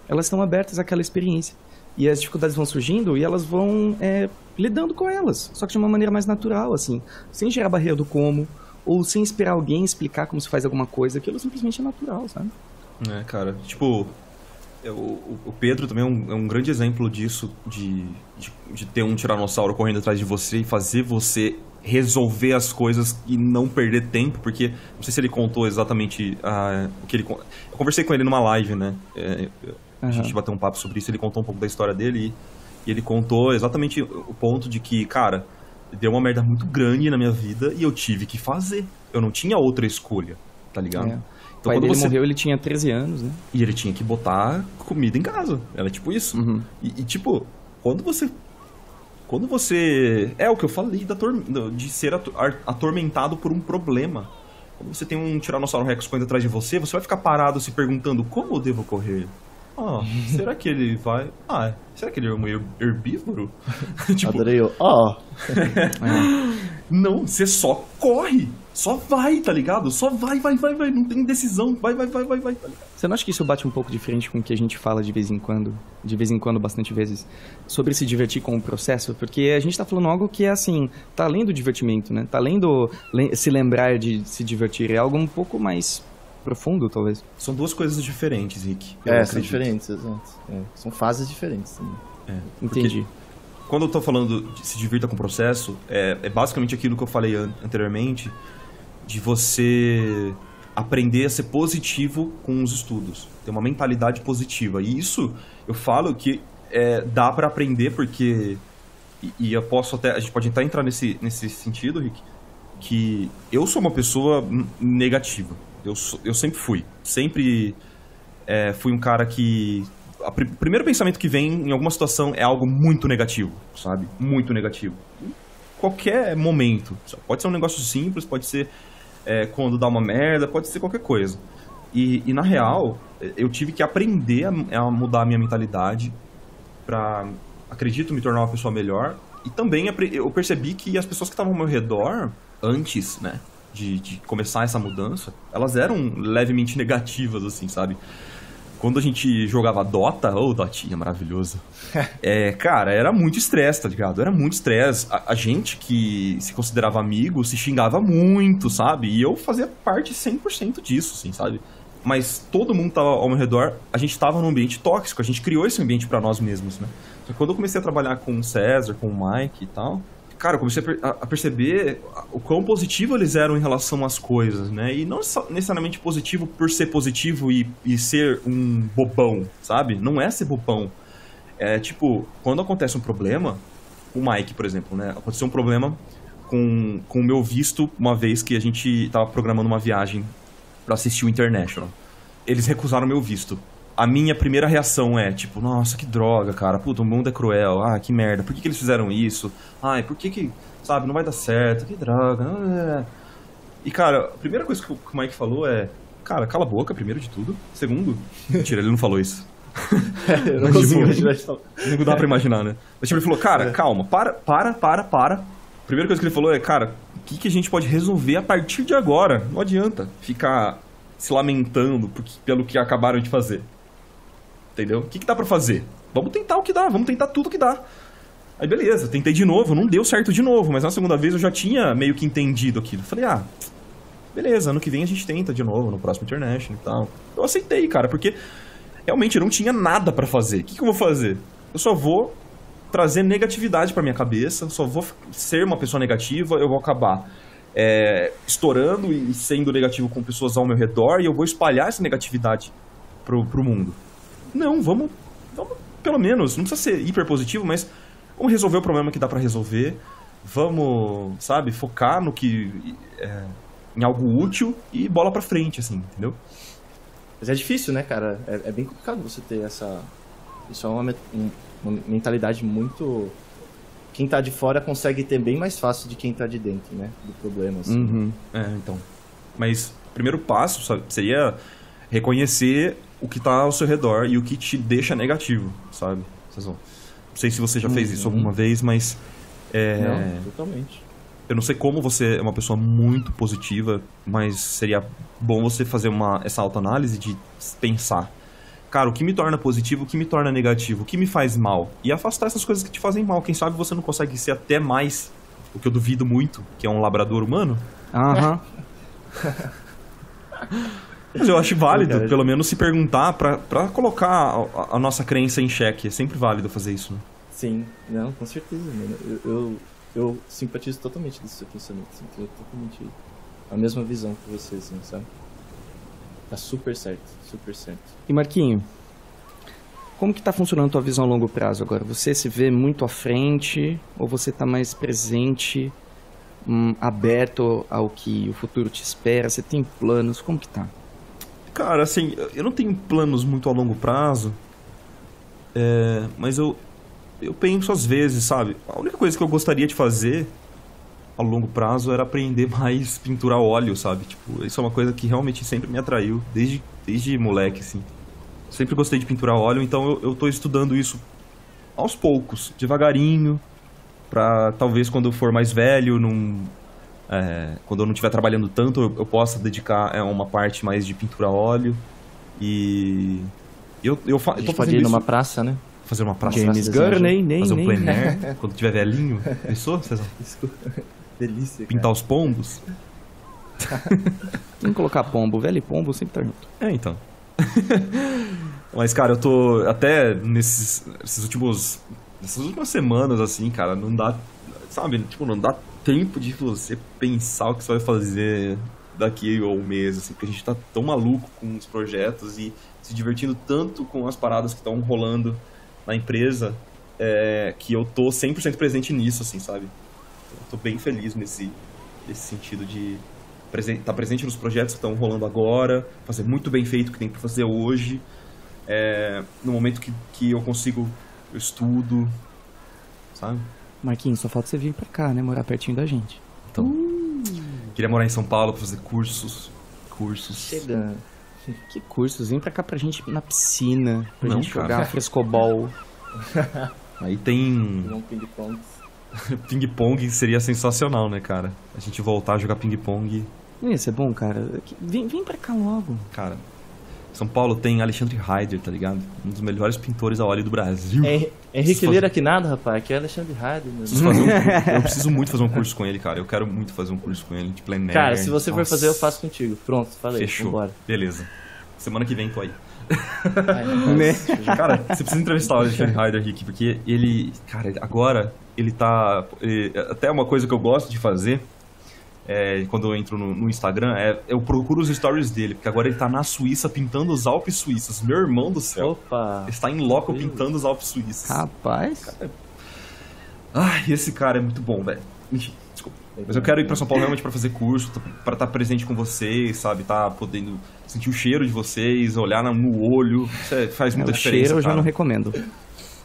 Elas estão abertas àquela experiência. E as dificuldades vão surgindo e elas vão é, lidando com elas, só que de uma maneira mais natural, assim, sem gerar barreira do como, ou sem esperar alguém explicar como se faz alguma coisa, aquilo simplesmente é natural, sabe? É, cara, tipo, eu, o Pedro também é um, é um grande exemplo disso, de, de, de ter um tiranossauro correndo atrás de você e fazer você resolver as coisas e não perder tempo, porque, não sei se ele contou exatamente a, o que ele... Eu conversei com ele numa live, né? É, Uhum. A gente bateu um papo sobre isso, ele contou um pouco da história dele e, e ele contou exatamente o ponto de que, cara, deu uma merda muito grande na minha vida e eu tive que fazer. Eu não tinha outra escolha, tá ligado? É. Então, o pai quando dele você... morreu, ele tinha treze anos, né? E ele tinha que botar comida em casa, era tipo isso. Uhum. E, e tipo, quando você... Quando você... É o que eu falei da tor... de ser atormentado por um problema. Quando você tem um Tiranossauro Rex correndo atrás de você, você vai ficar parado se perguntando como eu devo correr. Ah, será que ele vai... Ah, será que ele é um herbívoro? tipo... Adorei eu. Ah. Não, você só corre. Só vai, tá ligado? Só vai, vai, vai, vai. Não tem decisão. Vai, vai, vai, vai, vai. Tá ligado? Você não acha que isso bate um pouco de frente com o que a gente fala de vez em quando? De vez em quando, bastante vezes. Sobre se divertir com o processo? Porque a gente tá falando algo que é assim... Tá além do divertimento, né? Tá além do se lembrar de se divertir. É algo um pouco mais... profundo, talvez. São duas coisas diferentes, Rick. É, são diferentes, exato. É, são fases diferentes também. É, entendi. Quando eu tô falando de se divirta com o processo, é, é basicamente aquilo que eu falei an anteriormente, de você aprender a ser positivo com os estudos. Ter uma mentalidade positiva. E isso, eu falo que é, dá pra aprender, porque... E, e eu posso até... A gente pode até entrar nesse, nesse sentido, Rick, que eu sou uma pessoa negativa. Eu, eu sempre fui. Sempre é, fui um cara que... O pr primeiro pensamento que vem em alguma situação é algo muito negativo, sabe? Muito negativo. Qualquer momento. Pode ser um negócio simples, pode ser é, quando dá uma merda, pode ser qualquer coisa. E, e na real, eu tive que aprender a, a mudar a minha mentalidade pra, acredito, me tornar uma pessoa melhor. E também eu percebi que as pessoas que estavam ao meu redor antes, né? De, de começar essa mudança, elas eram levemente negativas, assim, sabe? Quando a gente jogava Dota, ô, oh, Dotinha, maravilhoso. É, cara, era muito estresse, tá ligado? Era muito estresse. A, a gente que se considerava amigo se xingava muito, sabe? E eu fazia parte cem por cento disso, assim, sabe? Mas todo mundo tava ao meu redor, a gente tava num ambiente tóxico, a gente criou esse ambiente pra nós mesmos, né? Então, quando eu comecei a trabalhar com o César, com o Mike e tal... cara, eu comecei a perceber o quão positivo eles eram em relação às coisas, né? E não necessariamente positivo por ser positivo e, e ser um bobão, sabe? Não é ser bobão. É tipo, quando acontece um problema, o Mike, por exemplo, né? Aconteceu um problema com, com o meu visto uma vez que a gente tava programando uma viagem pra assistir o International. Eles recusaram o meu visto. A minha primeira reação é, tipo, nossa, que droga, cara, puta, o mundo é cruel, ah, que merda, por que, que eles fizeram isso? Ai, por que que, sabe, não vai dar certo, que droga, é. E, cara, a primeira coisa que o Mike falou é, cara, cala a boca, primeiro de tudo, segundo, mentira, ele não falou isso. É, eu não consigo imaginar isso. Não dá pra imaginar, né? Mas, tipo, ele falou, cara, é. calma, para, para, para, para. A primeira coisa que ele falou é, cara, o que, que a gente pode resolver a partir de agora? Não adianta ficar se lamentando por que, pelo que acabaram de fazer. Entendeu? O que, que dá pra fazer? Vamos tentar o que dá, vamos tentar tudo que dá. Aí beleza, tentei de novo, não deu certo de novo, mas na segunda vez eu já tinha meio que entendido aquilo. Falei, ah, beleza, ano que vem a gente tenta de novo, no próximo International e tal. Eu aceitei, cara, porque realmente eu não tinha nada pra fazer. O que, que eu vou fazer? Eu só vou trazer negatividade pra minha cabeça, só vou ser uma pessoa negativa, eu vou acabar é, estourando e sendo negativo com pessoas ao meu redor e eu vou espalhar essa negatividade pro, pro mundo. Não, vamos, vamos, pelo menos, não precisa ser hiper positivo, mas vamos resolver o problema que dá pra resolver, vamos, sabe, focar no que, é, em algo útil e bola pra frente, assim, entendeu? Mas é difícil, né, cara? É, é bem complicado você ter essa... Isso é uma, uma mentalidade muito... Quem tá de fora consegue ter bem mais fácil de quem tá de dentro, né, do problema, assim. Uhum. É, então. Mas o primeiro passo, sabe, seria reconhecer o que tá ao seu redor e o que te deixa negativo, sabe? Não sei se você já fez uhum. isso alguma vez, mas... É... Não, totalmente. Eu não sei como você é uma pessoa muito positiva, mas seria bom você fazer uma, essa autoanálise de pensar. Cara, o que me torna positivo, o que me torna negativo, o que me faz mal? E afastar essas coisas que te fazem mal. Quem sabe você não consegue ser até mais, o que eu duvido muito, que é um labrador humano. Aham. Mas eu acho válido, pelo menos, se perguntar pra, pra colocar a, a nossa crença em xeque. É sempre válido fazer isso, né? Sim, não, com certeza, mano. Eu, eu, eu simpatizo totalmente desse seu pensamento. Assim, eu tenho totalmente a mesma visão que vocês, assim, sabe? Tá super certo, super certo. E Marquinho, como que tá funcionando a tua visão a longo prazo agora? Você se vê muito à frente ou você tá mais presente, hum, aberto ao que o futuro te espera? Você tem planos? Como que tá? Cara, assim, eu não tenho planos muito a longo prazo, é, mas eu, eu penso às vezes, sabe? A única coisa que eu gostaria de fazer a longo prazo era aprender mais pintura a óleo, sabe? Tipo, isso é uma coisa que realmente sempre me atraiu, desde, desde moleque, assim. Sempre gostei de pintura a óleo, então eu, eu tô estudando isso aos poucos, devagarinho, pra talvez quando eu for mais velho, num... É, quando eu não estiver trabalhando tanto, eu, eu possa dedicar é, uma parte mais de pintura a óleo. E eu, eu, eu, fa eu tô fazendo ir isso. numa praça, né? Fazer uma praça. James Gunn, nem, nem, fazer um plein air, quando tiver velhinho. Pensou, César? Delícia, pintar cara. Os pombos. Tem que colocar pombo. Velho e pombo sempre tá junto. É, então. Mas, cara, eu tô... Até nesses, nesses últimos... Nessas últimas semanas, assim, cara, não dá... Sabe? Tipo, não dá... tempo de você pensar o que você vai fazer daqui a um mês, assim, porque a gente tá tão maluco com os projetos e se divertindo tanto com as paradas que estão rolando na empresa, é, que eu tô cem por cento presente nisso, assim, sabe? Eu tô bem feliz nesse, nesse sentido de estar tá presente nos projetos que estão rolando agora, fazer muito bem feito o que tem pra fazer hoje, é, no momento que, que eu consigo, eu estudo, sabe? Marquinhos, só falta você vir pra cá, né? Morar pertinho da gente. Então, uh. queria morar em São Paulo pra fazer cursos. Cursos. Chega. Que cursos? Vem pra cá pra gente na piscina. Pra Não, gente cara. jogar frescobol. Aí tem... Ping-pong. Ping-pong seria sensacional, né, cara? A gente voltar a jogar ping-pong. Isso é bom, cara. Vem, vem pra cá logo. Cara, São Paulo tem Alexandre Reider, tá ligado? Um dos melhores pintores a óleo do Brasil. É, Henrique Lira fazer... que nada, rapaz. Aqui é Alexandre Reider. Um... Eu preciso muito fazer um curso com ele, cara. Eu quero muito fazer um curso com ele de plein air. Cara, se você Nossa. for fazer, eu faço contigo. Pronto, falei. Fechou. Vambora. Beleza. Semana que vem tô aí. Ai, cara, você precisa entrevistar o Alexandre Reider, Rick, porque ele, cara, agora ele tá... Ele, até uma coisa que eu gosto de fazer, é, quando eu entro no, no Instagram, é eu procuro os stories dele, porque agora ele tá na Suíça pintando os Alpes Suíços. Meu irmão do céu. Opa! Está em loco pintando os Alpes Suíços. Rapaz! Cara, ai, esse cara é muito bom, velho. Enfim, desculpa. Mas eu quero ir pra São Paulo realmente pra fazer curso, pra estar presente com vocês, sabe? Tá podendo sentir o cheiro de vocês, olhar no olho. Isso faz muita é, o diferença, cheiro eu já cara. Não recomendo.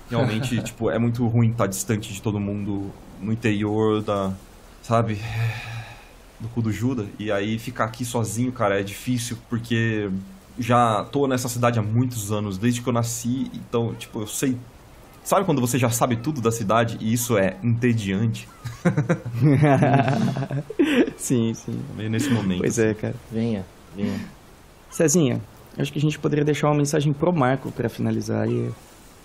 Realmente, tipo, é muito ruim estar distante de todo mundo no interior da... Sabe? Do cu do Judas. E aí ficar aqui sozinho, cara, é difícil, porque já tô nessa cidade há muitos anos, desde que eu nasci. Então, tipo, eu sei... Sabe quando você já sabe tudo da cidade e isso é entediante? Sim, sim. Meio nesse momento. Pois é, cara. Venha, venha. Cezinha, acho que a gente poderia deixar uma mensagem pro Marco pra finalizar e,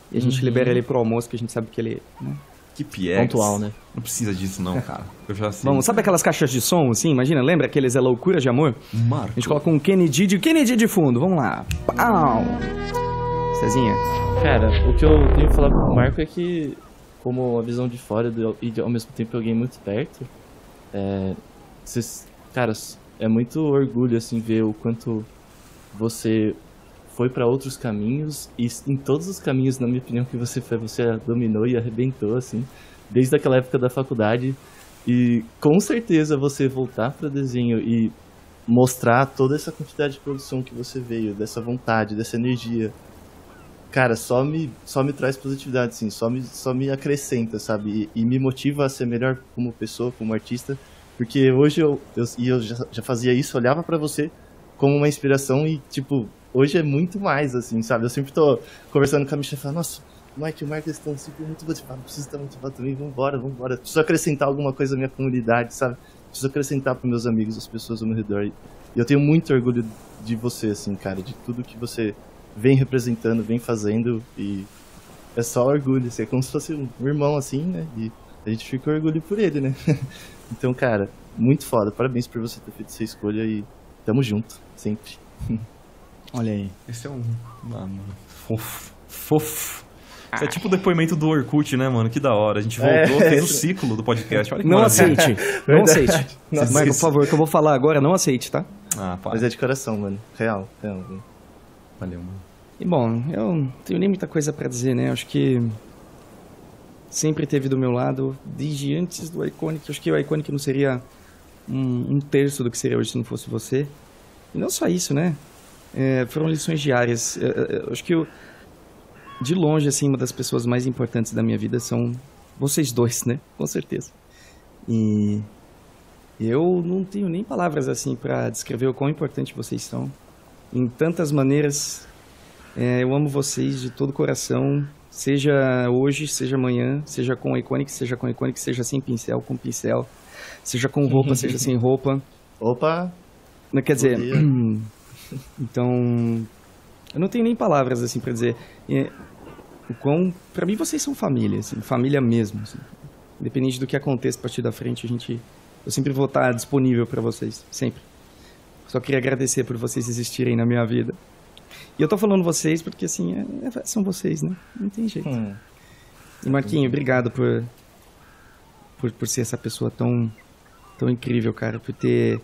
e a gente uhum. libera ele pro almoço, que a gente sabe que ele... Né? Que piex. Pontual, né? Não precisa disso, não, cara. Eu já sei. Vamos, sabe aquelas caixas de som, assim? Imagina, lembra aqueles É Loucura de Amor? Marco. A gente coloca um Kenny G de, Kenny G de fundo. Vamos lá. Pau! Cezinha. Cara, o que eu tenho que falar pro Marco é que, como a visão de fora do, e ao mesmo tempo alguém muito perto, é, cês, cara, é muito orgulho, assim, ver o quanto você foi pra outros caminhos, e em todos os caminhos, na minha opinião, que você foi, você dominou e arrebentou, assim, desde aquela época da faculdade, e com certeza você voltar pra desenho e mostrar toda essa quantidade de produção que você veio, dessa vontade, dessa energia, cara, só me, só me traz positividade, assim, só me, só me acrescenta, sabe? E, e me motiva a ser melhor como pessoa, como artista, porque hoje eu, eu, eu já, já fazia isso, olhava pra você como uma inspiração e, tipo, hoje é muito mais, assim, sabe? Eu sempre tô conversando com a Michelle e falo, nossa, o Mike e o Marco estão sempre muito motivados, preciso estar motivado também, vambora, vambora, preciso acrescentar alguma coisa à minha comunidade, sabe? Preciso acrescentar pros meus amigos, as pessoas ao meu redor. E eu tenho muito orgulho de você, assim, cara, de tudo que você... vem representando, vem fazendo, e é só orgulho, assim, é como se fosse um irmão, assim, né, e a gente fica orgulho por ele, né. Então, cara, muito foda, parabéns por você ter feito essa escolha e tamo junto, sempre. Olha aí. Esse é um... Ah, mano, fofo, fofo. Isso é tipo o depoimento do Orkut, né, mano? Que da hora. A gente voltou, é, fez o ciclo do podcast. Olha que não maravilha. Aceite. Não aceite. Mas, por favor, que eu vou falar agora, não aceite, tá? Ah, pá. Mas é de coração, mano. Real, real, mano. Valeu, mano. E bom, eu não tenho nem muita coisa pra dizer, né? Acho que sempre teve do meu lado, desde antes do Iconic. Acho que o Iconic não seria um, um terço do que seria hoje se não fosse você. E não só isso, né? É, foram lições diárias. Eu, eu, acho que eu, de longe, assim, uma das pessoas mais importantes da minha vida são vocês dois, né? Com certeza. E eu não tenho nem palavras, assim, pra descrever o quão importante vocês são. Em tantas maneiras, é, eu amo vocês de todo o coração, seja hoje, seja amanhã, seja com Iconic, seja com Iconic, seja sem pincel, com pincel, seja com roupa, seja sem roupa. Opa! Não, quer dizer, então, eu não tenho nem palavras, assim, pra dizer. É, o quão, pra mim, vocês são família, assim, família mesmo. Assim. Independente do que aconteça a partir da frente, a gente, eu sempre vou estar disponível pra vocês, sempre. Só queria agradecer por vocês existirem na minha vida. E eu tô falando vocês porque, assim, é, é, são vocês, né? Não tem jeito. Hum. E, Marquinho, obrigado por, por, por ser essa pessoa tão, tão incrível, cara. Por ter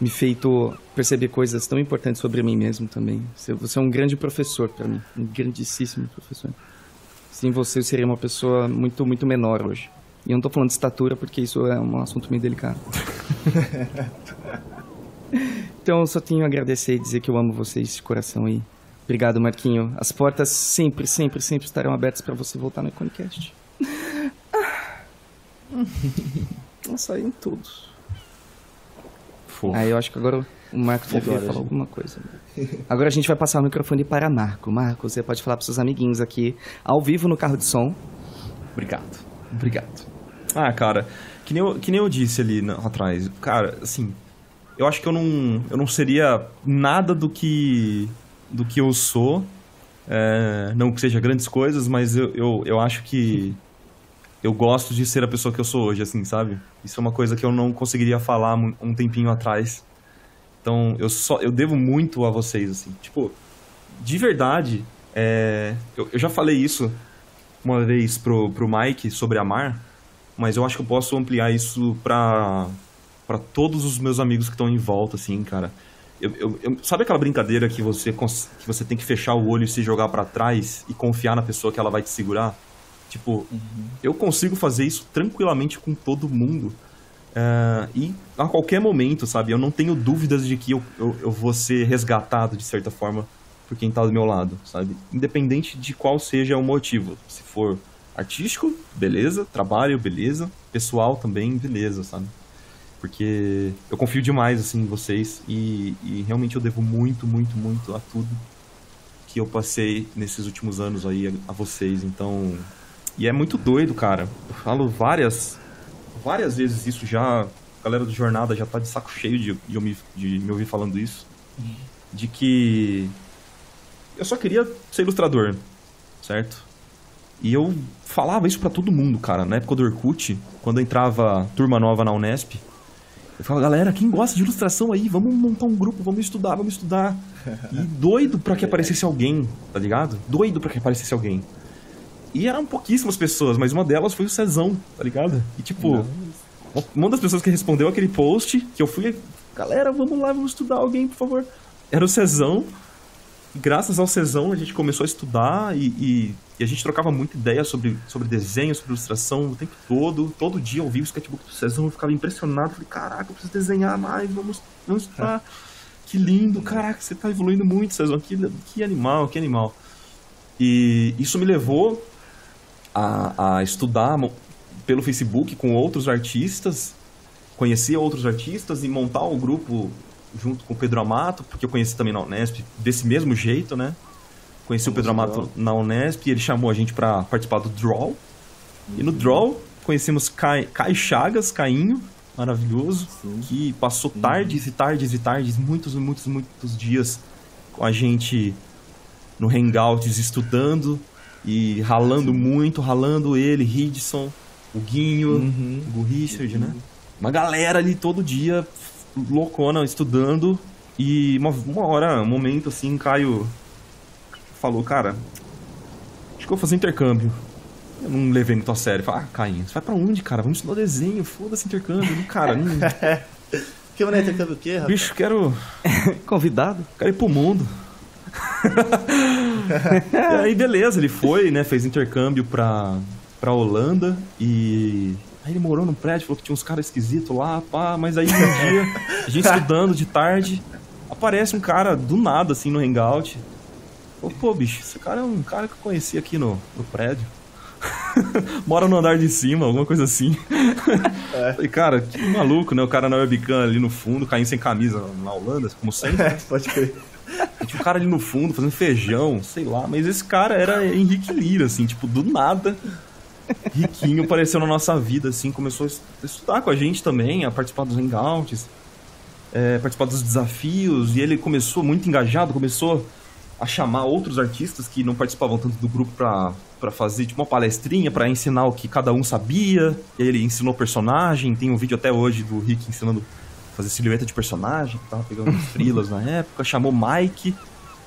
me feito perceber coisas tão importantes sobre mim mesmo também. Você, você é um grande professor pra mim. Um grandíssimo professor. Sem você, eu seria uma pessoa muito, muito menor hoje. E eu não tô falando de estatura porque isso é um assunto meio delicado. Então, eu só tenho a agradecer e dizer que eu amo vocês de coração e obrigado, Marquinho. As portas sempre, sempre, sempre estarão abertas para você voltar no Iconicast. Ah. Nossa, aí em tudo. Aí ah, eu acho que agora o Marco vai falar gente... alguma coisa. Agora a gente vai passar o microfone para Marco. Marco, você pode falar para seus amiguinhos aqui, ao vivo no carro de som. Obrigado, obrigado. Ah, cara, que nem eu, que nem eu disse ali na, atrás, cara, assim... Eu acho que eu não, eu não seria nada do que, do que eu sou, é, não que seja grandes coisas, mas eu, eu, eu acho que eu gosto de ser a pessoa que eu sou hoje, assim, sabe? Isso é uma coisa que eu não conseguiria falar um tempinho atrás, Então, eu só eu devo muito a vocês, assim. Tipo, de verdade, é, eu, eu já falei isso uma vez pro, pro Mike sobre a Mar, mas eu acho que eu posso ampliar isso pra, pra todos os meus amigos que estão em volta, assim, cara. Eu, eu, eu, sabe aquela brincadeira que você, que você tem que fechar o olho e se jogar pra trás e confiar na pessoa que ela vai te segurar? Tipo, uhum. eu consigo fazer isso tranquilamente com todo mundo. Uh, e a qualquer momento, sabe? Eu não tenho dúvidas de que eu, eu, eu vou ser resgatado, de certa forma, por quem tá do meu lado, sabe? Independente de qual seja o motivo. Se for artístico, beleza. Trabalho, beleza. Pessoal também, beleza, sabe? Porque eu confio demais, assim, em vocês. E, e realmente eu devo muito, muito, muito a tudo que eu passei nesses últimos anos aí a, a vocês. Então... E é muito doido, cara. Eu falo várias... Várias vezes isso já, a galera do Jornada já tá de saco cheio de, de, eu me, de me ouvir falando isso. De que eu só queria ser ilustrador, certo? E eu falava isso pra todo mundo, cara. Na época do Orkut, quando entrava turma nova na Unesp, eu falava, galera, quem gosta de ilustração aí, vamos montar um grupo, vamos estudar, vamos estudar. E doido pra que aparecesse alguém, tá ligado? Doido pra que aparecesse alguém. E eram pouquíssimas pessoas, mas uma delas foi o Cezão, tá ligado? E tipo, nossa, uma das pessoas que respondeu aquele post, que eu fui, galera, vamos lá, vamos estudar alguém, por favor. Era o Cezão. E graças ao Cezão a gente começou a estudar e, e, e a gente trocava muita ideia sobre, sobre desenho, sobre ilustração o tempo todo. Todo dia eu via o sketchbook do Cezão, eu ficava impressionado. Falei, caraca, eu preciso desenhar mais, vamos, vamos estudar. Que lindo, caraca, você tá evoluindo muito, Cezão. Que, que animal, que animal. E isso me levou... A, a estudar pelo Facebook com outros artistas, conhecer outros artistas e montar um grupo junto com o Pedro Amato, porque eu conheci também na Unesp, desse mesmo jeito, né? Conheci Vamos o Pedro Amato draw. na Unesp e ele chamou a gente para participar do Draw. E no Draw conhecemos Kai, Kai Chagas, Cainho, maravilhoso, Sim. que passou Sim. tardes e tardes e tardes, muitos, muitos, muitos dias com a gente no Hangouts estudando. E ralando Sim. muito, ralando ele, Hidson, o Guinho, uhum. o Richard, uhum. né? Uma galera ali todo dia, loucona, estudando. E uma, uma hora, um momento assim, Caio falou, cara, acho que eu vou fazer intercâmbio. Eu não levei muito a sério. Falei, ah, Caio, você vai pra onde, cara? Vamos estudar desenho, foda-se intercâmbio, cara. Hum. que mané, intercâmbio o quê, rapaz? Bicho, quero... Convidado? Quero ir pro mundo. E aí beleza, ele foi, né, fez intercâmbio pra, pra Holanda e aí ele morou num prédio, falou que tinha uns caras esquisitos lá, pá, mas aí um dia, a gente estudando de tarde, aparece um cara do nada assim no hangout, falou, pô bicho, esse cara é um cara que eu conheci aqui no, no prédio, mora no andar de cima, alguma coisa assim. É. Falei, cara, que maluco, né, o cara na webcam ali no fundo, caindo sem camisa na Holanda, como sempre. É, pode crer. Tinha um cara ali no fundo fazendo feijão, sei lá, mas esse cara era Henrique Lira, assim, tipo, do nada. Riquinho apareceu na nossa vida, assim, começou a estudar com a gente também, a participar dos hangouts, é, participar dos desafios, e ele começou muito engajado, começou a chamar outros artistas que não participavam tanto do grupo pra, pra fazer, tipo, uma palestrinha pra ensinar o que cada um sabia. Ele ensinou personagem, tem um vídeo até hoje do Rick ensinando... fazer silhueta de personagem, que tava pegando uns frilas na época, chamou Mike.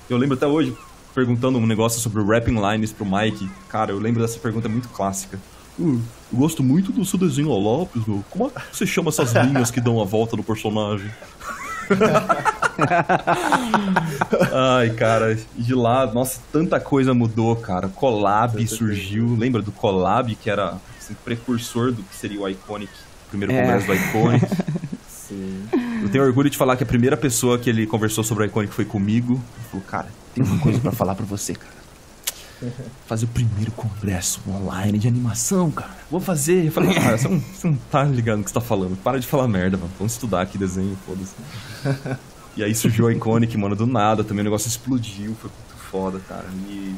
Eu lembro até hoje, perguntando um negócio sobre rapping lines pro Mike. Cara, eu lembro dessa pergunta muito clássica. Uh, eu gosto muito do seu desenho, ó, Lopes, meu. Como é que você chama essas linhas que dão a volta no personagem? Ai, cara, de lá, nossa, tanta coisa mudou, cara. Collab surgiu, lembra do Collab, que era assim, precursor do que seria o Iconic, o primeiro é. congresso do Iconic. Sim. Eu tenho orgulho de falar que a primeira pessoa que ele conversou sobre o Iconic foi comigo. Ele falou, cara, tem uma coisa pra falar pra você, cara. Fazer o primeiro congresso online de animação, cara. Vou fazer. Eu falei, cara, você não, você não tá ligado no que você tá falando. Para de falar merda, mano. Vamos estudar aqui desenho, foda-se. E aí surgiu o Iconic, mano, do nada. Também o negócio explodiu, foi muito foda, cara. E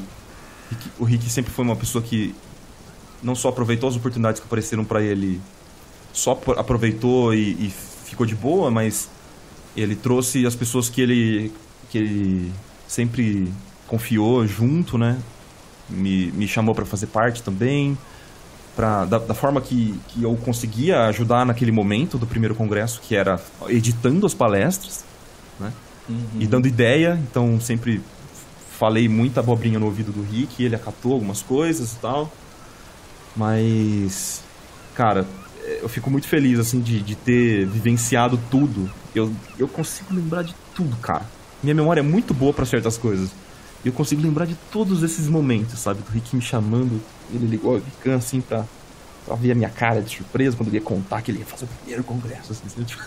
o Rick sempre foi uma pessoa que não só aproveitou as oportunidades que apareceram pra ele, só aproveitou e... e ficou de boa, mas ele trouxe as pessoas que ele, que ele sempre confiou junto, né? Me, me chamou para fazer parte também, pra, da, da forma que, que eu conseguia ajudar naquele momento do primeiro congresso, que era editando as palestras. né? Uhum. E dando ideia, então sempre falei muita abobrinha no ouvido do Rick, ele acatou algumas coisas e tal. Mas, cara, eu fico muito feliz, assim, de, de ter vivenciado tudo. Eu, eu consigo lembrar de tudo, cara. Minha memória é muito boa pra certas coisas. E eu consigo lembrar de todos esses momentos, sabe? Do Rick me chamando, ele ligou a Vicam, assim, pra, pra ver a minha cara de surpresa quando ele ia contar que ele ia fazer o primeiro congresso, assim, assim, tipo...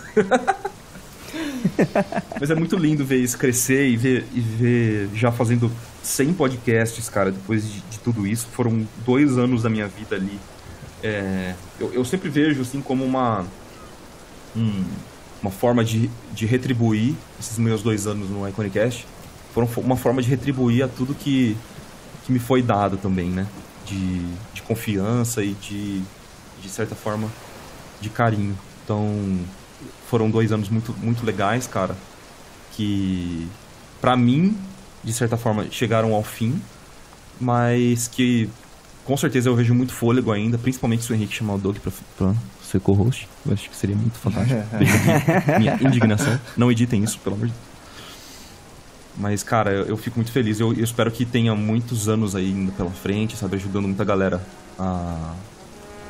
Mas é muito lindo ver isso crescer e ver, e ver já fazendo cem podcasts, cara, depois de, de tudo isso. Foram dois anos da minha vida ali. É, eu, eu sempre vejo, assim, como uma, um, uma forma de, de retribuir esses meus dois anos no Iconicast. Foram uma forma de retribuir a tudo que, que me foi dado também, né? De, de confiança e de, de certa forma, de carinho. Então... Foram dois anos muito, muito legais, cara, que, pra mim, de certa forma, chegaram ao fim, mas que, com certeza, eu vejo muito fôlego ainda, principalmente se o Henrique chamar o Doug pra, pra ser co-host, eu acho que seria muito fantástico. Minha indignação, não editem isso, pelo amor de Deus. Mas, cara, eu, eu fico muito feliz, eu, eu espero que tenha muitos anos aí ainda pela frente, sabe, ajudando muita galera a...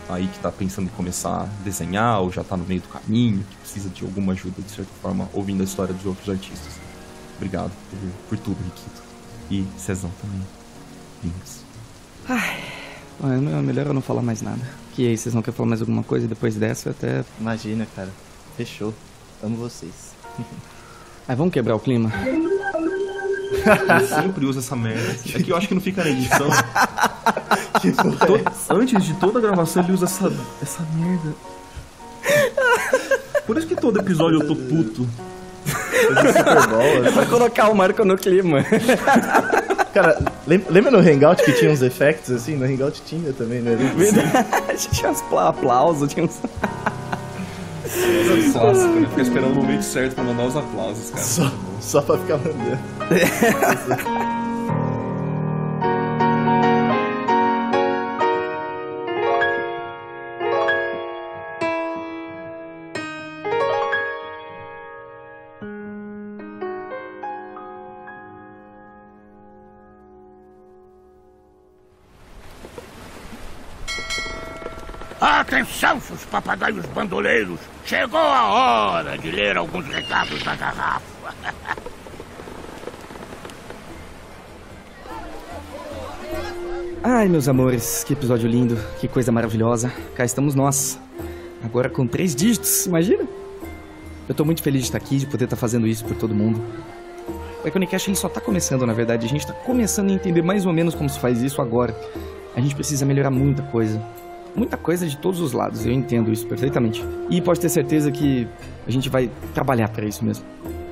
aí que tá pensando em começar a desenhar ou já tá no meio do caminho, que precisa de alguma ajuda, de certa forma, ouvindo a história dos outros artistas. Obrigado por, por tudo, Riquito. E Cezão também. Lindos. Ai, é melhor eu não falar mais nada. Que aí, vocês não querem falar mais alguma coisa depois dessa? Eu até... Imagina, cara. Fechou. Amo vocês. Aí, vamos quebrar o clima? Eu sempre uso essa merda. É que eu acho que não fica na edição. Que to... Antes de toda a gravação ele usa essa, essa merda. Por isso que todo episódio eu tô puto. É pra colocar o Marco no clima. Cara, lembra no Hangout que tinha uns efeitos assim? No Hangout tinha também, né? Verdade, tinha uns aplausos, tinha uns... Nossa, nossa, eu fiquei esperando o momento certo pra mandar os aplausos, cara. Só, só pra ficar mandando. Atenção, seus papagaios bandoleiros! Chegou a hora de ler alguns recados da garrafa. Ai, meus amores, que episódio lindo, que coisa maravilhosa. Cá estamos nós, agora com três dígitos, imagina? Eu tô muito feliz de estar aqui, de poder estar fazendo isso por todo mundo. O Iconicast, ele só tá começando, na verdade. A gente tá começando a entender mais ou menos como se faz isso agora. A gente precisa melhorar muita coisa. Muita coisa de todos os lados, eu entendo isso perfeitamente. E pode ter certeza que a gente vai trabalhar para isso mesmo.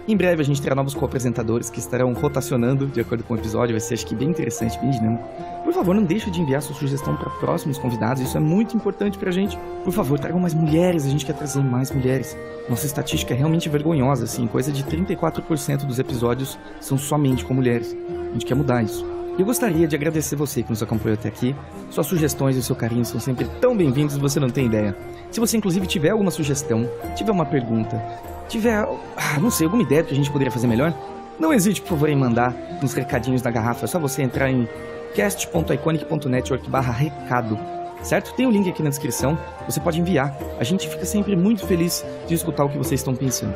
Em breve a gente terá novos co-apresentadores que estarão rotacionando de acordo com o episódio. Vai ser, acho que, bem interessante, bem dinâmico. Por favor, não deixe de enviar sua sugestão para próximos convidados. Isso é muito importante pra gente. Por favor, tragam mais mulheres. A gente quer trazer mais mulheres. Nossa estatística é realmente vergonhosa, assim. Coisa de trinta e quatro por cento dos episódios são somente com mulheres. A gente quer mudar isso. Eu gostaria de agradecer você que nos acompanhou até aqui. Suas sugestões e seu carinho são sempre tão bem-vindos, você não tem ideia. Se você, inclusive, tiver alguma sugestão, tiver uma pergunta, tiver, não sei, alguma ideia que a gente poderia fazer melhor, não hesite, por favor, em mandar nos recadinhos da garrafa. É só você entrar em cast ponto iconic ponto network barra recado, certo? Tem o link aqui na descrição, você pode enviar. A gente fica sempre muito feliz de escutar o que vocês estão pensando.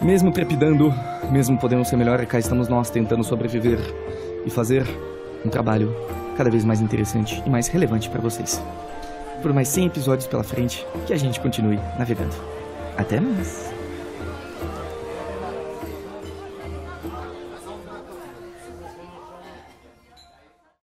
Mesmo trepidando, mesmo podendo ser melhor, cá estamos nós tentando sobreviver e fazer... um trabalho cada vez mais interessante e mais relevante para vocês. Por mais cem episódios pela frente, que a gente continue navegando. Até mais!